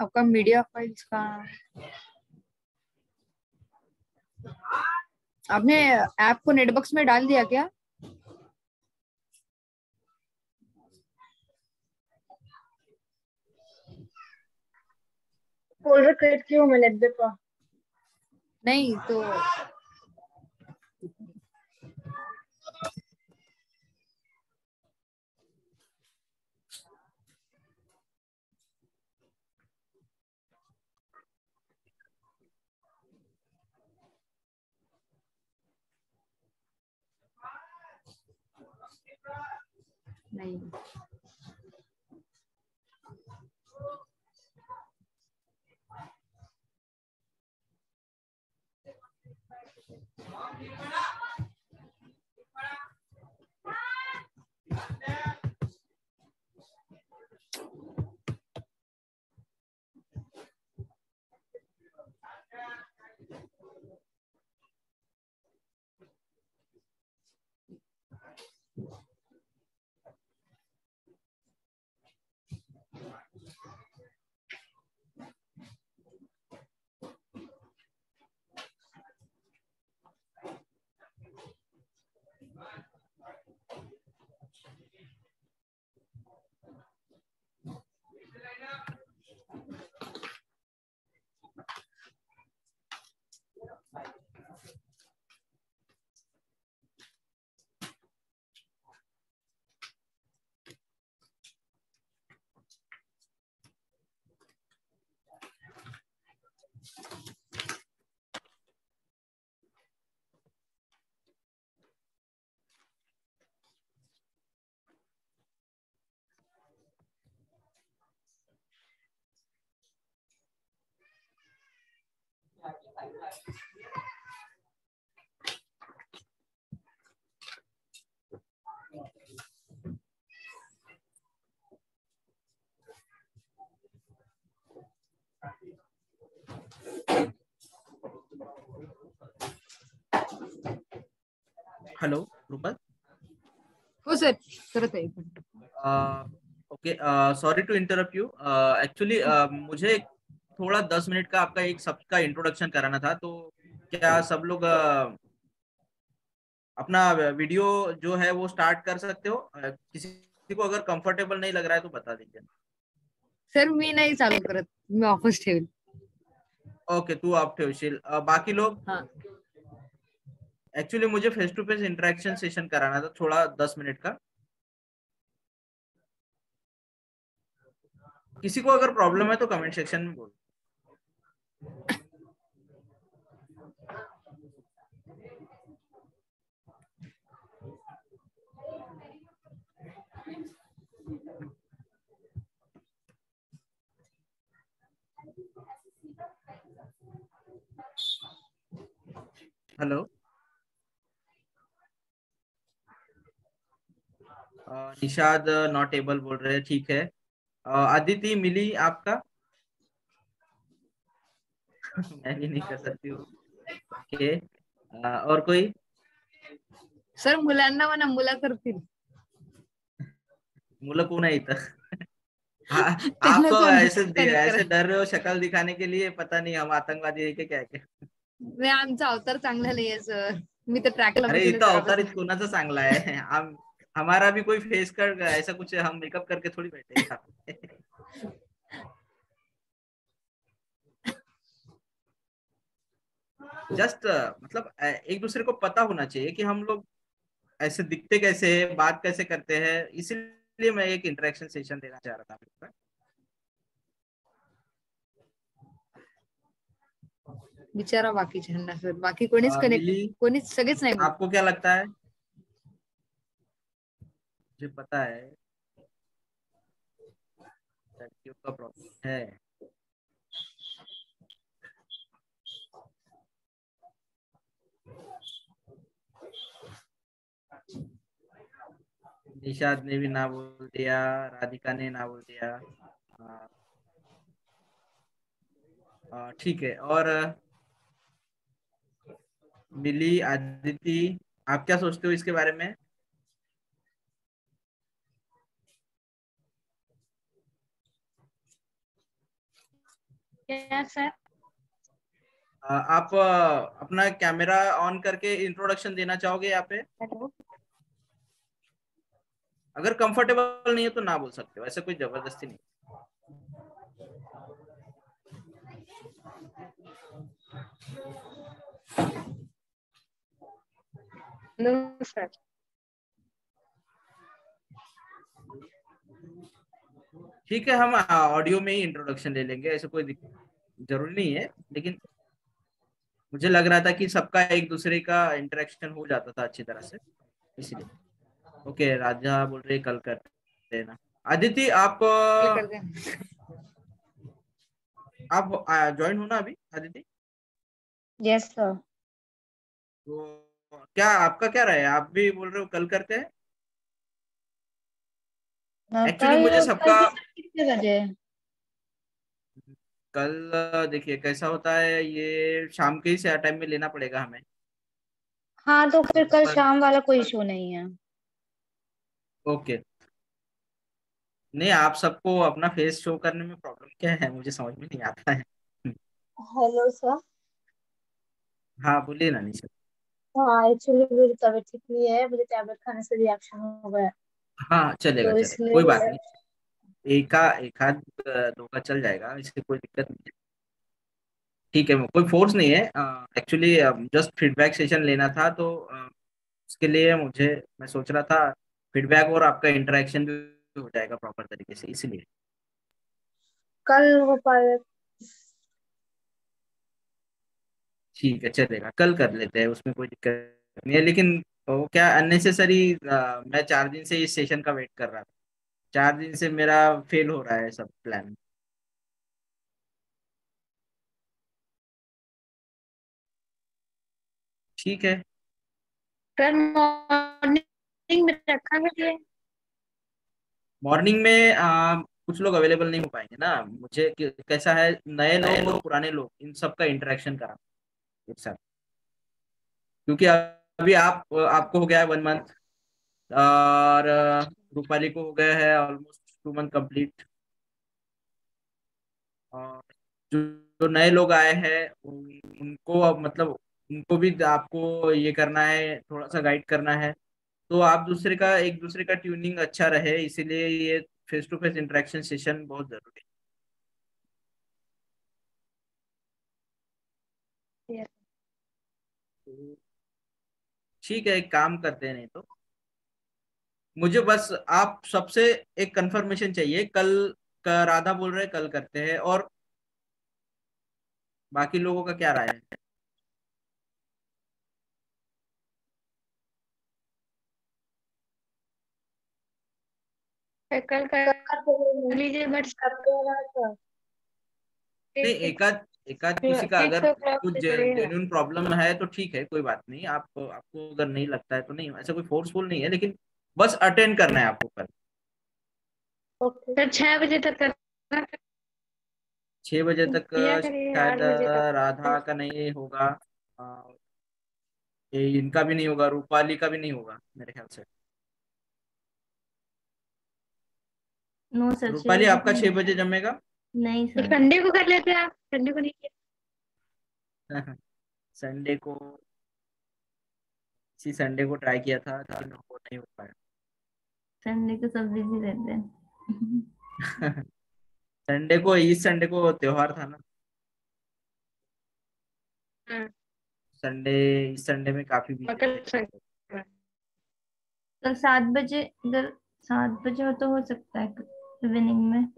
आपका मीडिया फाइल्स का आपने ऐप को नेटबक्स में डाल दिया क्या? फोल्डर क्रिएट किया हूं मैंने नेटबक्स का। नहीं तो नहीं, हेलो रूपल। हो सर, करत आहे. Okay sorry to interrupt you, actually मुझे थोड़ा 10 मिनट का आपका एक सबका इंट्रोडक्शन कराना था, तो क्या सब लोग अपना वीडियो जो है वो स्टार्ट कर सकते हो? किसी को अगर कंफर्टेबल नहीं लग रहा है तो बता दीजिए। सर मैं नहीं चालू करत, मैं ऑफिस ठेवील। ओके, तू आप ठेवशील, बाकी लोग? हाँ। एक्चुअली मुझे face to face interaction session कराना था थोड़ा 10 मिनट का। किसी को अगर प्रॉब्लम है तो कमेंट सेक्शन में बोल। हेलो, निशाद नॉट एबल बोल रहे हैं, ठीक है। आदित्य, मिली आपका? मैं भी नहीं कर सकती हूँ। ओके, और कोई? सर मुलांना म्हणा मुला करतील, मुला कोण आहे इथं? आपको ऐसे डर रहे हो शक्ल दिखाने के लिए, पता नहीं हम आतंकवादी है क्या क्या? मैं आमचा अवतार चांगला नहीं है सर, मी तर ट्रॅकला। अरे इथं अवतार कोणाचा चांगला आहे? हमारा भी कोई फेस कर ऐसा कुछ है, हम मेकअप करके थोड़ी बैठे हैं। जस्ट मतलब एक दूसरे को पता होना चाहिए कि हम लोग ऐसे दिखते कैसे हैं, बात कैसे करते हैं, इसीलिए मैं एक इंटरेक्शन सेशन देना चाह रहा था। बिचारा बाकी झंडा सर, बाकी कोणीच कनेक्ट कोणीच सगळेच नाही। आपको क्या लगता है? मुझे पता है लड़कियों का प्रॉब्लम है। निशाद ने भी ना बोल दिया, राधिका ने ना बोल दिया, ठीक है। और मिली, आदिति, आप क्या सोचते हो इसके बारे में? Yes, sir. आप अपना कैमरा ऑन करके इंट्रोडक्शन देना चाहोगे यहाँ पे? Hello. अगर कंफर्टेबल नहीं है तो ना बोल सकते हो, ऐसे कोई जबरदस्ती नहीं। No, sir. ठीक है, हम ऑडियो में ही इंट्रोडक्शन ले लेंगे, ऐसे कोई जरूरी नहीं है। लेकिन मुझे लग रहा था कि सबका एक दूसरे का इंटरेक्शन हो जाता था अच्छी तरह से, इसलिए। ओके, राजा बोल रहे कल कर देना। आदिति आप ज्वाइन हो ना अभी? Aditi yes sir. तो क्या आपका क्या राय है, आप भी बोल रहे हो कल करते हैं? एक्चुअली मुझे सबका कल देखिए कैसा होता है, ये शाम के ही टाइम में लेना पड़ेगा हमें। हाँ तो फिर कल शाम वाला कोई इशू नहीं है। ओके, नहीं आप सबको अपना फेस शो करने में प्रॉब्लम क्या है, मुझे समझ में नहीं आता है। Hello sir. हाँ बोलिए ना निशा। हाँ एक्चुअली मेरी तबीयत ठीक नहीं है, मुझे टैबलेट खाने से रिएक्शन हो गया। हाँ चलेगा, तो चलेगा, कोई बात नहीं, एक आध दो का चल जाएगा, इससे कोई दिक्कत नहीं है। ठीक है, कोई फोर्स नहीं है। एक्चुअली जस्ट फीडबैक सेशन लेना था, तो उसके लिए मैं सोच रहा था फीडबैक और आपका इंटरेक्शन भी हो जाएगा प्रॉपर तरीके से, इसलिए कल हो पाए। ठीक है चलेगा, कल कर लेते हैं, उसमें कोई दिक्कत नहीं है। लेकिन तो क्या अननेसेसरी, मैं 4 दिन से इस सेशन का वेट कर रहा था, 4 दिन से मेरा फेल हो रहा है सब प्लान। ठीक है सर, मॉर्निंग में रखा है। मॉर्निंग में कुछ लोग अवेलेबल नहीं हो पाएंगे ना। मुझे कैसा है, नए लोग, पुराने लोग, इन सब का इंटरेक्शन करा एक साथ, क्योंकि अभी आपको हो गया है 1 मंथ और रूपाली को हो गया है ऑलमोस्ट 2 month complete। जो नए लोग आए हैं उनको अब मतलब उनको भी आपको ये करना है, थोड़ा सा गाइड करना है, तो आप एक दूसरे का ट्यूनिंग अच्छा रहे, इसीलिए ये face to face interaction session बहुत जरूरी है। ठीक है, एक काम करते हैं, नहीं तो मुझे बस आप सबसे एक कंफर्मेशन चाहिए। कल राधा बोल रहे कल करते हैं, और बाकी लोगों का क्या राय है? कल कर लीजिए, बट नहीं एकाध किसी का अगर कुछ जेन्युइन प्रॉब्लम है तो ठीक है, कोई बात नहीं। आपको अगर नहीं लगता है तो नहीं, ऐसा कोई फोर्सफुल नहीं है, लेकिन बस अटेंड करना है आपको कल। सर 6 बजे तक करना, 6 बजे तक शायद राधा का नहीं होगा, इनका भी नहीं होगा, रूपाली का भी नहीं होगा मेरे ख्याल से। नो सर, रूपाली आपका 6 बजे जमेगा नहीं सर। संडे को कर लेते हैं आप, संडे को नहीं, संडे को इसी संडे को ट्राई किया था, लेकिन वो नहीं हो पाया। संडे को सब बिजी रहते हैं। इस संडे को त्योहार था ना, संडे इस संडे में काफी बिजी। कल 7 बजे इधर 7 बजे हो तो हो सकता है इवनिंग में।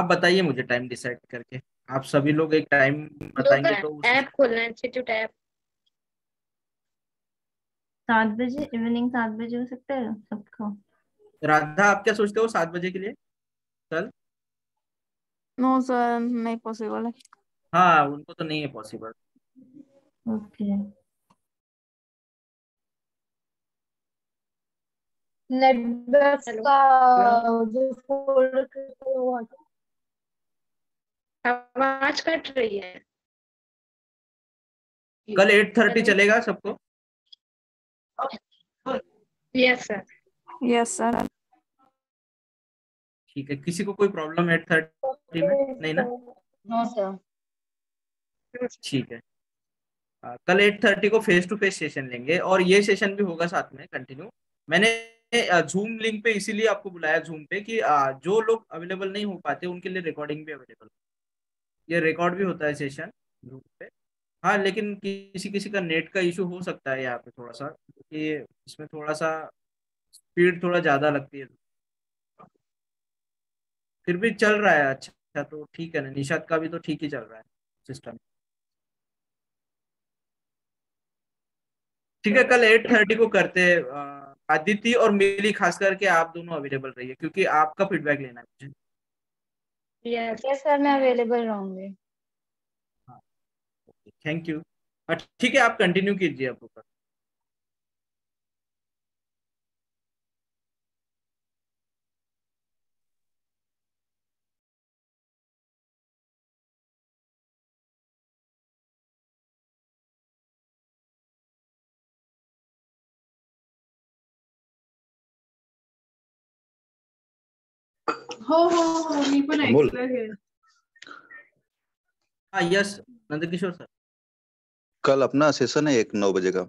आप बताइए मुझे टाइम डिसाइड करके, आप सभी लोग एक टाइम बताएंगे तो ऐप खोलना है, इंस्टीट्यूट ऐप। 7 बजे इवनिंग 7 बजे हो सकता है सबको। राधा आप क्या सोचते हो 7 बजे के लिए कल? नो सर, नहीं पॉसिबल है। हाँ, उनको तो नहीं है पॉसिबल। ओके, नेटबग्स का जो फोल्डर वो आवाज कट रही है। कल 8:30 चलेगा सबको? Yes sir, yes sir. ठीक है, किसी को कोई प्रॉब्लम 8:30 में नहीं ना? No sir. ठीक है, कल 8:30 को फेस टू फेस सेशन लेंगे, और ये सेशन भी होगा साथ में कंटिन्यू। मैंने जूम लिंक पे इसीलिए आपको बुलाया, जूम पे, कि जो लोग अवेलेबल नहीं हो पाते उनके लिए रिकॉर्डिंग भी अवेलेबल, ये रिकॉर्ड भी होता है सेशन जूम पे। हाँ, लेकिन किसी किसी का नेट का इशू हो सकता है यहाँ पे थोड़ा सा, क्योंकि इसमें थोड़ा सा स्पीड थोड़ा ज्यादा लगती है, फिर भी चल रहा है अच्छा, तो ठीक है ना। निशाद का भी तो ठीक ही चल रहा है सिस्टम। ठीक है, कल 8:30 को करते हैं। आदित्य और मिली खास करके आप दोनों अवेलेबल रहिए, क्योंकि आपका फीडबैक लेना है मुझे। यस सर, मैं अवेलेबल रहूंगी। हाँ, थैंक यू। ठीक है, आप कंटिन्यू कीजिए आप लोग। हो मी पण एक्सप्लेन है। हां यस, नंदकिशोर सर कल अपना सेशन है 9 बजे का।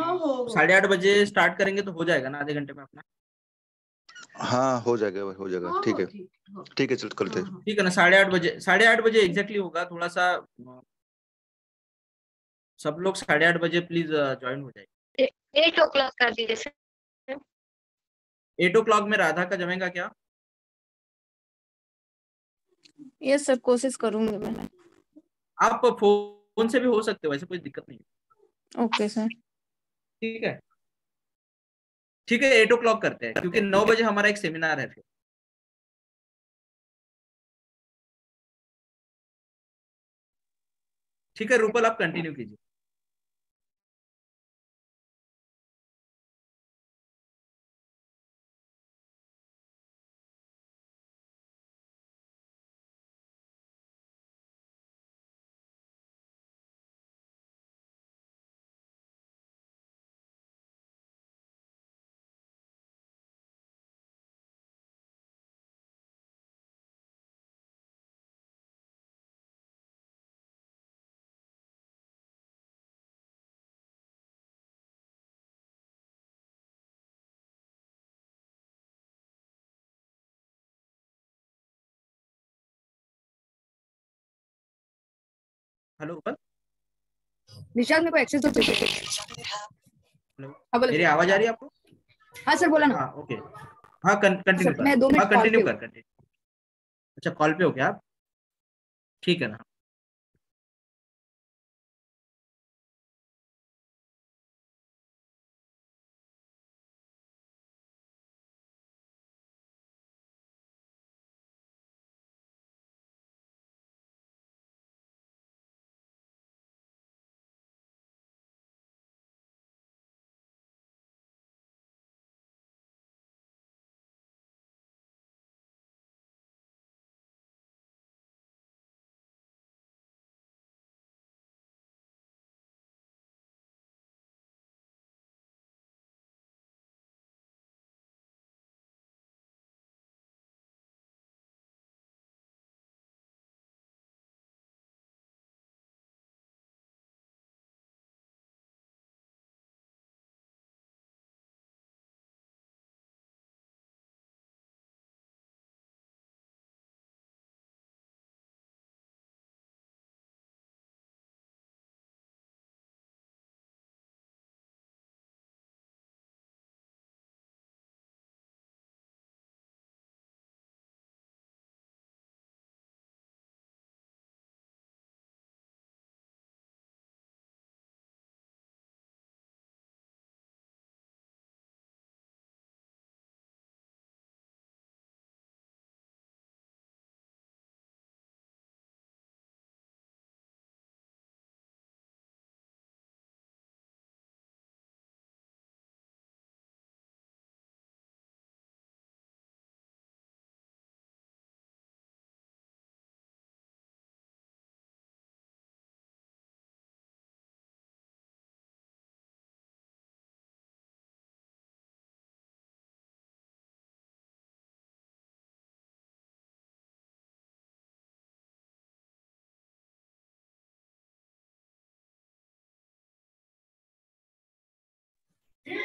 हां हो 8:30 बजे स्टार्ट करेंगे तो हो जाएगा ना आधे घंटे में अपना? हाँ हो जाएगा। ठीक है ठीक है, चल करते हैं। ठीक है ना, 8:30 बजे एग्जैक्टली होगा। थोड़ा सा सब लोग 8:30 बजे प्लीज ज्वाइन हो जाइए। 8 o'clock कर दीजिए सर। 8 o'clock में राधा का जमेगा क्या? ये सब कोशिश करूंगी मैं। आप फोन से भी हो सकते हो, वैसे कोई दिक्कत नहीं है। ओके सर, ठीक है 8 o'clock करते हैं, क्योंकि 9 बजे हमारा एक सेमिनार है फिर। ठीक है, रूपल आप कंटिन्यू कीजिए। हेलो रूपल, निशाद मेरे को एक्सेस तो चाहिए। हेलो, मेरी आवाज आ रही है आपको? हाँ सर, बोला ना। हाँ ओके, हाँ कंटिन्यू कर। मैं 2 मिनट कंटिन्यू कर। अच्छा, कॉल पे हो क्या आप? ठीक है ना।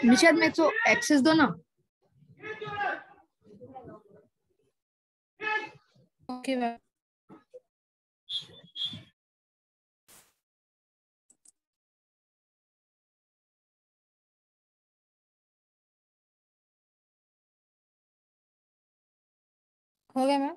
निशाद में तो एक्सेस दो ना। ओके मैम, हो गया मैम।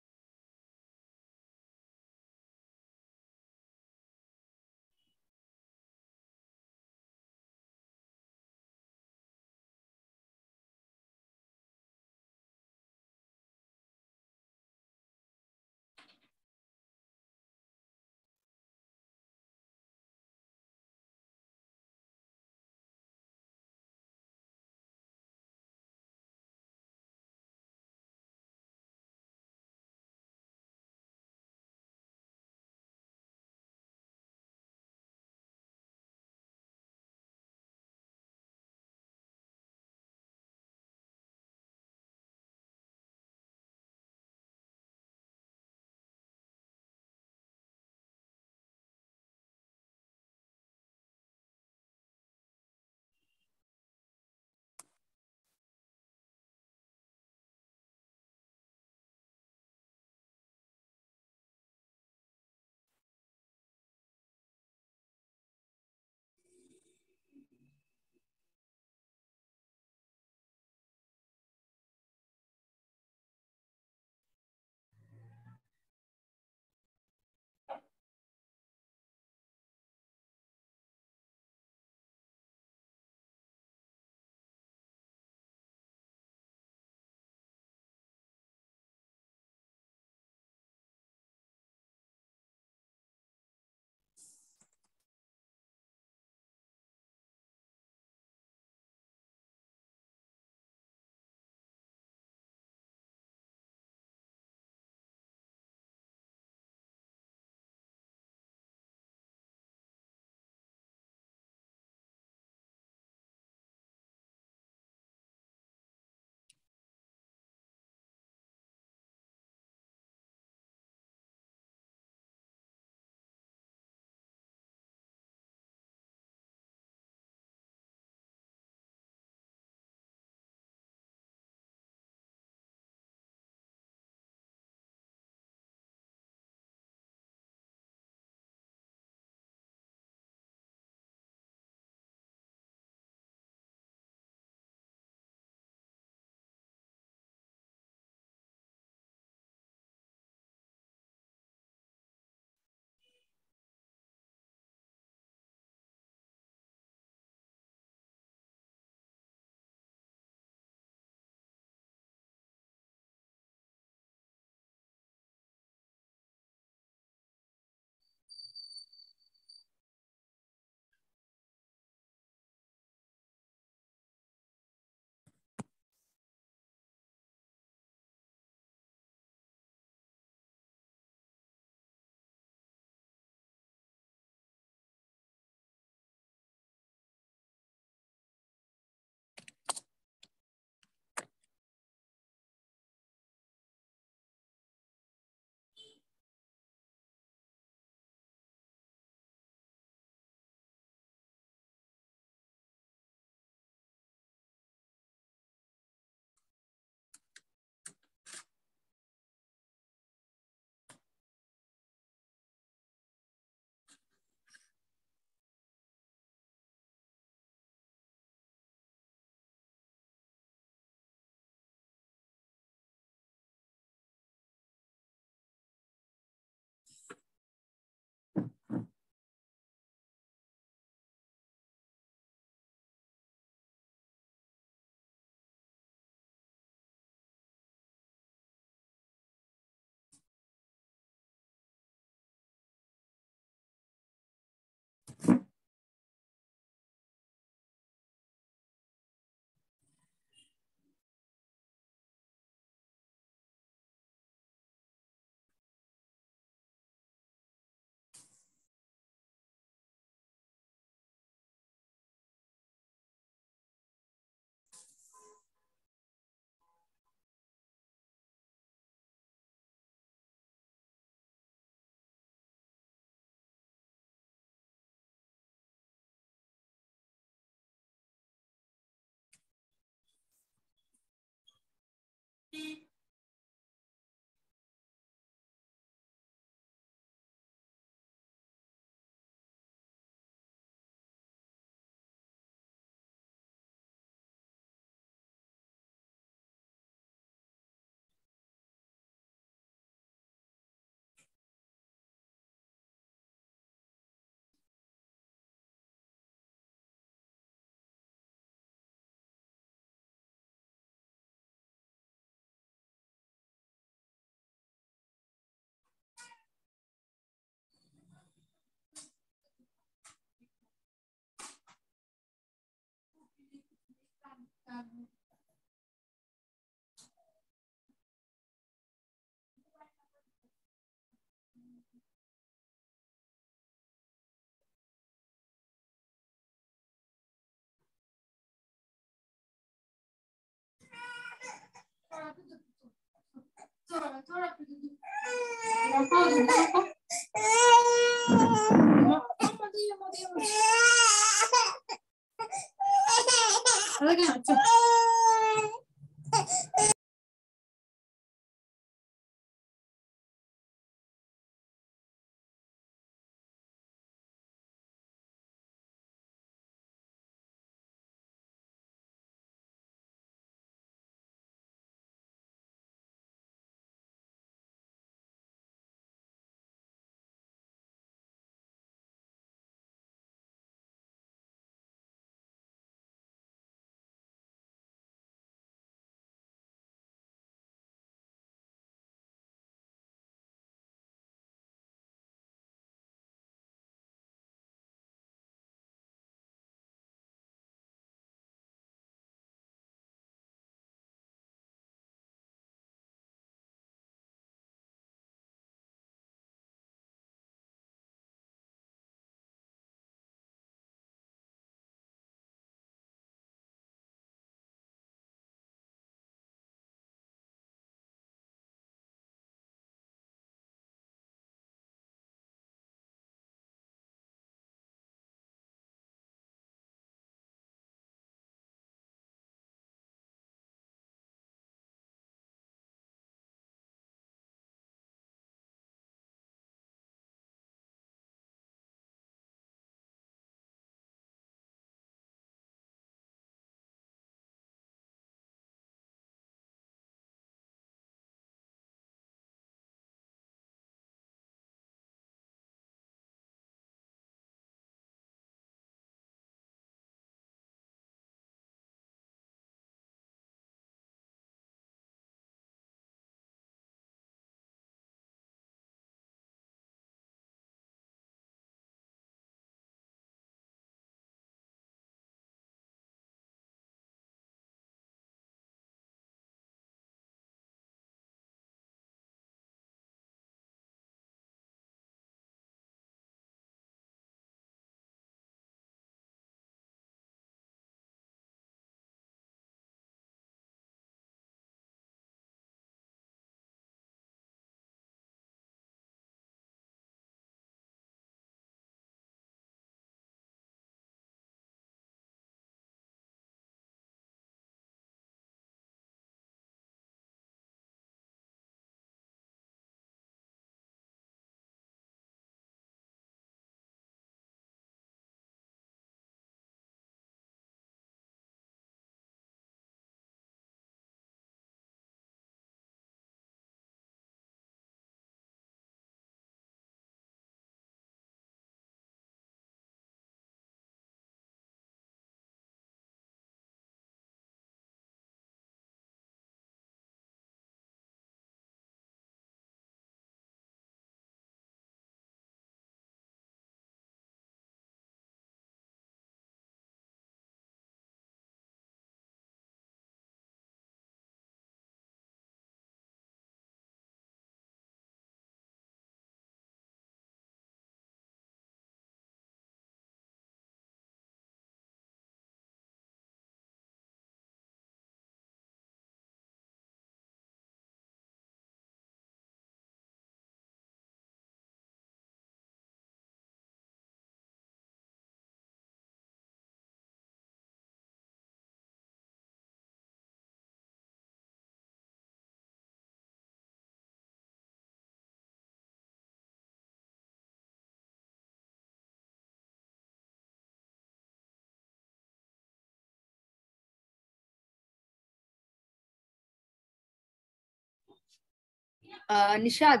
निशाद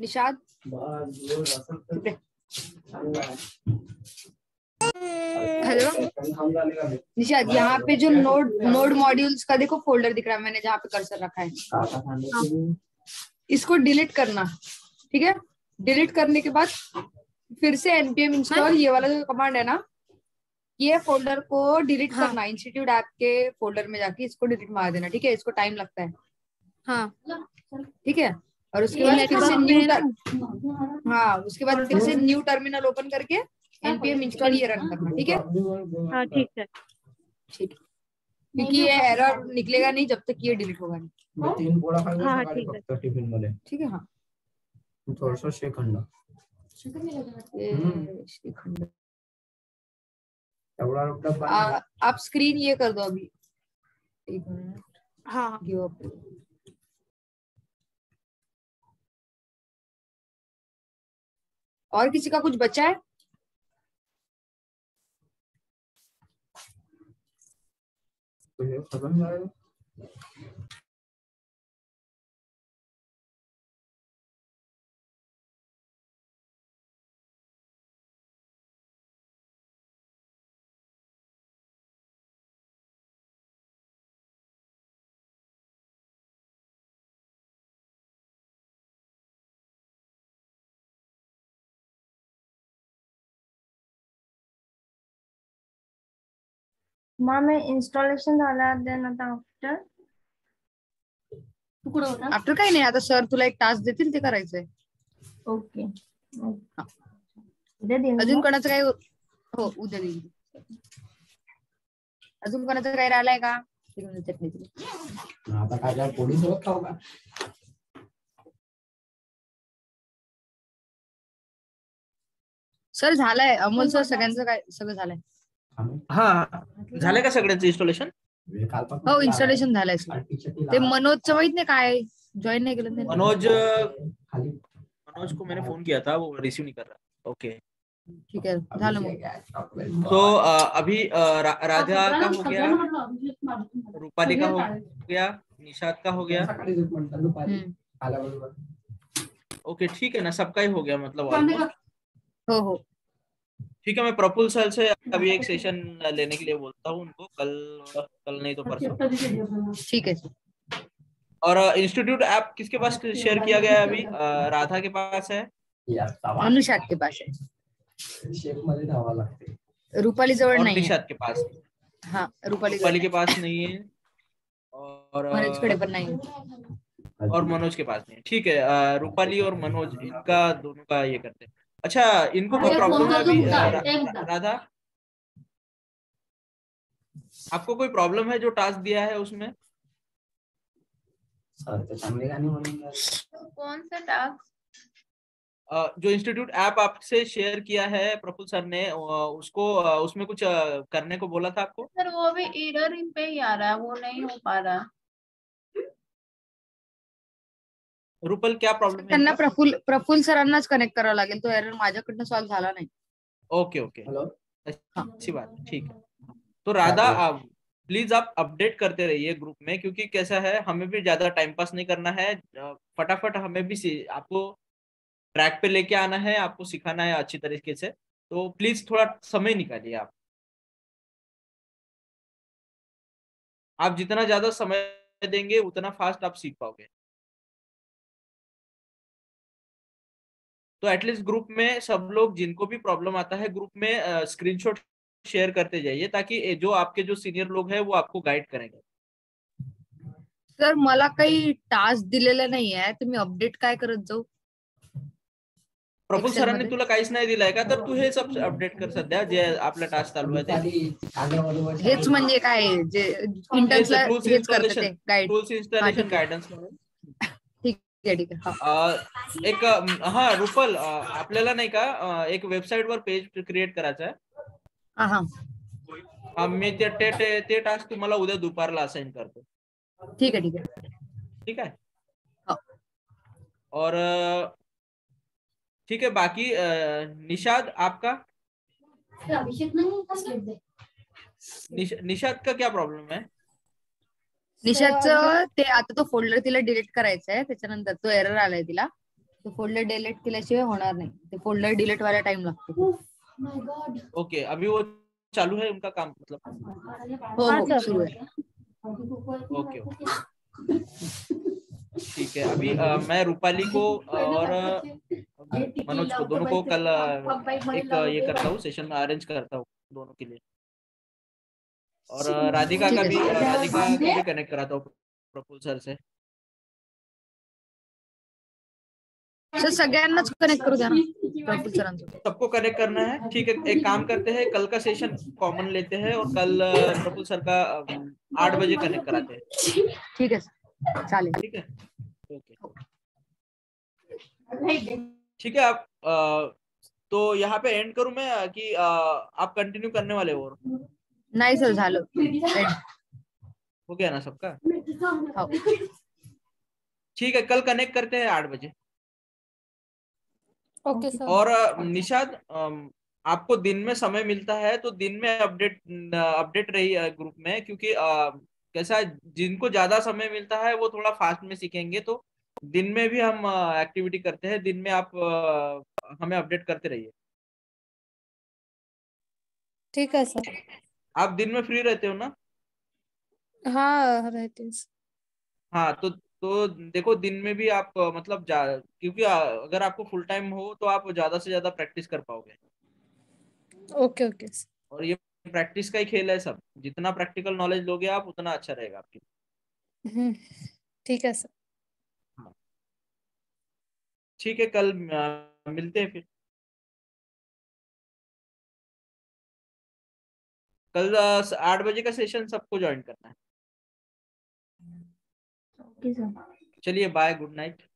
निशाद हेलो निशाद, यहाँ पे जो नोड मॉड्यूल्स का देखो फोल्डर दिख रहा है, मैंने जहाँ पे कर्सर रखा है, इसको डिलीट करना, ठीक है। डिलीट करने के बाद फिर से npm इंस्टॉल, ये वाला जो कमांड है ना, ये फोल्डर को डिलीट करना, इंस्टीट्यूट ऐप के फोल्डर में जाके इसको डिलीट मार देना, ठीक है। इसको टाइम लगता है, हाँ ठीक है। और उसके बाद फिर से न्यू टर्मिनल ओपन करके npm इंस्टॉल ये रन करना, ठीक है, ठीक है। क्योंकि ये एरर निकलेगा नहीं जब तक ये डिलीट होगा नहीं। तीन पोड़ा खाएंगे टिफिन में, ठीक है। हाँ थोड़ा सा श्रीखंड श्रीखंड आप स्क्रीन ये कर दो अभी एक मिनट। हाँ गिव अप और किसी का कुछ बचा है? मैं इंस्टॉलेशन आफ्टर आफ्टर काही नाही, आता सर तुला एक टास्क देतील ते करायचंय। ओके अजून कोणाचं काही? हो उद्या देईल। अजून कोणाचं काही राहिलंय का? सर झालंय अमोल सर सगळ्यांचं काय सगळं झालंय? हाँ झालं का सगळ्यांचं इंस्टॉलेशन? हो इंस्टॉलेशन झालंय। ते मनोजचं माहित नाही काय जॉईन नाही केलं? मनोज को मैंने फोन किया था वो रिसीव नहीं कर रहा। ओके ठीक है झालं। तो अभी राधा का हो गया, रूपाली का हो गया, निशाद का हो गया। ओके ठीक है ना, सबका ही हो गया मतलब। हो हो ठीक है। मैं प्रफुल सर से अभी एक सेशन लेने के लिए बोलता हूँ उनको, कल नहीं तो परसों। ठीक है। और इंस्टीट्यूट ऐप किसके पास शेयर किया गया है अभी? राधा के पास है, अनुषा के पास है, रूपाली जवळ नहीं है, निशाद के पास। हाँ रूपाली के पास नहीं है और मनोज खड़े पर नहीं है और मनोज के पास नहीं है। ठीक है रूपाली और मनोज इनका दोनों का ये करते हैं। अच्छा इनको कोई प्रॉब्लम है अभी? राधा आपको कोई प्रॉब्लम है जो टास्क दिया है उसमें? कौन सा टास्क जो इंस्टीट्यूट ऐप आपसे शेयर किया है प्रफुल सर ने, उसको उसमें कुछ करने को बोला था आपको? सर वो अभी एरर पे ही आ रहा है, वो नहीं हो पा रहा। रुपल क्या प्रॉब्लेम? त्यांना प्रफुल सरांनाच कनेक्ट करावं लागेल, तो एरर माझ्याकडनं सॉल्व्ह झाला नाही। ओके ओके हेलो अच्छी बात ठीक है। तो राधा आप प्लीज आप अपडेट करते रहिए ग्रुप में, क्योंकि कैसा है हमें भी ज्यादा टाइम पास नहीं करना है, फटाफट हमें भी आपको ट्रैक पे लेके आना है, आपको सिखाना है अच्छी तरीके से, तो प्लीज थोड़ा समय निकालिए। आप जितना ज्यादा समय देंगे उतना फास्ट आप सीख पाओगे। तो एटलीस्ट ग्रुप में सब लोग जिनको भी प्रॉब्लम आता है ग्रुप में स्क्रीनशॉट शेयर करते जाइए, ताकि जो आपके जो सीनियर लोग हैं वो आपको गाइड करेंगे। सर मला काही टास्क दिलेला नाही आहे, तुम्ही अपडेट काय करत जाऊ? प्रफुल सरांनी तुला काहीच नाही दिलाय का? तर तू हे सब अपडेट कर सध्या, जे आपला टास्क चालू आहे हेच म्हणजे काय जे इंटर्नला हेच करते गाइड, टूल्स इंस्टॉलेशन गाइडन्स। ठीक आहे एक हा रुपल आपल्याला नाही का एक वेबसाइट वर पेज क्रिएट करायचं आहे। हा मी ते टास्क तुम्हाला उद्या दुपारला असाइन करतो। ठीक आहे ठीक आहे ठीक आहे। और ठीक है बाकी निशाद आपका निशाद का क्या प्रॉब्लम है? निशादचं ते आता तो फोल्डर तिला डिलीट करायचं आहे, त्याच्यानंतर तो एरर आलाय तिला, तो फोल्डर डिलीट केल्याशिवाय होणार नाही, ते फोल्डर डिलीट वाला टाइम लागतो। ओके अभी वो चालू है उनका काम मतलब? हो शुरू है। ओके ठीक है। अभी मैं रूपाली को और मनोज को दोनों को कल एक ये करता हूँ सेशन अरेंज करता हूँ दोनों के लिए, और राधिका का भी कनेक्ट कराता हूँ प्रफुल सर से। सर सगळ्यांनाच कनेक्ट करू द्या ना। सबको कनेक्ट करना है, ठीक है। एक काम करते हैं, कल का सेशन कॉमन लेते हैं और कल प्रफुल सर का 8 बजे कनेक्ट कराते हैं, ठीक है सर? चलिए, ठीक है, ओके, ठीक है। आप तो यहाँ पे एंड करूँ मैं कि आप कंटिन्यू करने वाले हो? नहीं सर, झालो हो गया ना सबका, ठीक है। कल कनेक्ट करते हैं 8 बजे, ओके सर। और निशाद, आपको दिन में समय मिलता है तो दिन में अपडेट रही ग्रुप में, क्योंकि कैसा जिनको ज्यादा समय मिलता है वो थोड़ा फास्ट में सीखेंगे, तो दिन में भी हम एक्टिविटी करते हैं, दिन में आप हमें अपडेट करते रहिए, ठीक है सर? आप दिन में फ्री रहते हो ना? हाँ रहती हूँ। हाँ तो देखो, दिन में भी आप मतलब क्योंकि अगर आपको फुल टाइम हो तो आप ज्यादा से ज्यादा प्रैक्टिस कर पाओगे। Okay okay. और ये प्रैक्टिस का ही खेल है सब, जितना प्रैक्टिकल नॉलेज लोगे आप उतना अच्छा रहेगा आपके लिए, ठीक है सर? ठीक है, कल मिलते हैं फिर। कल 8 बजे का सेशन सबको ज्वाइन करना है। चलिए, बाय, गुड नाइट।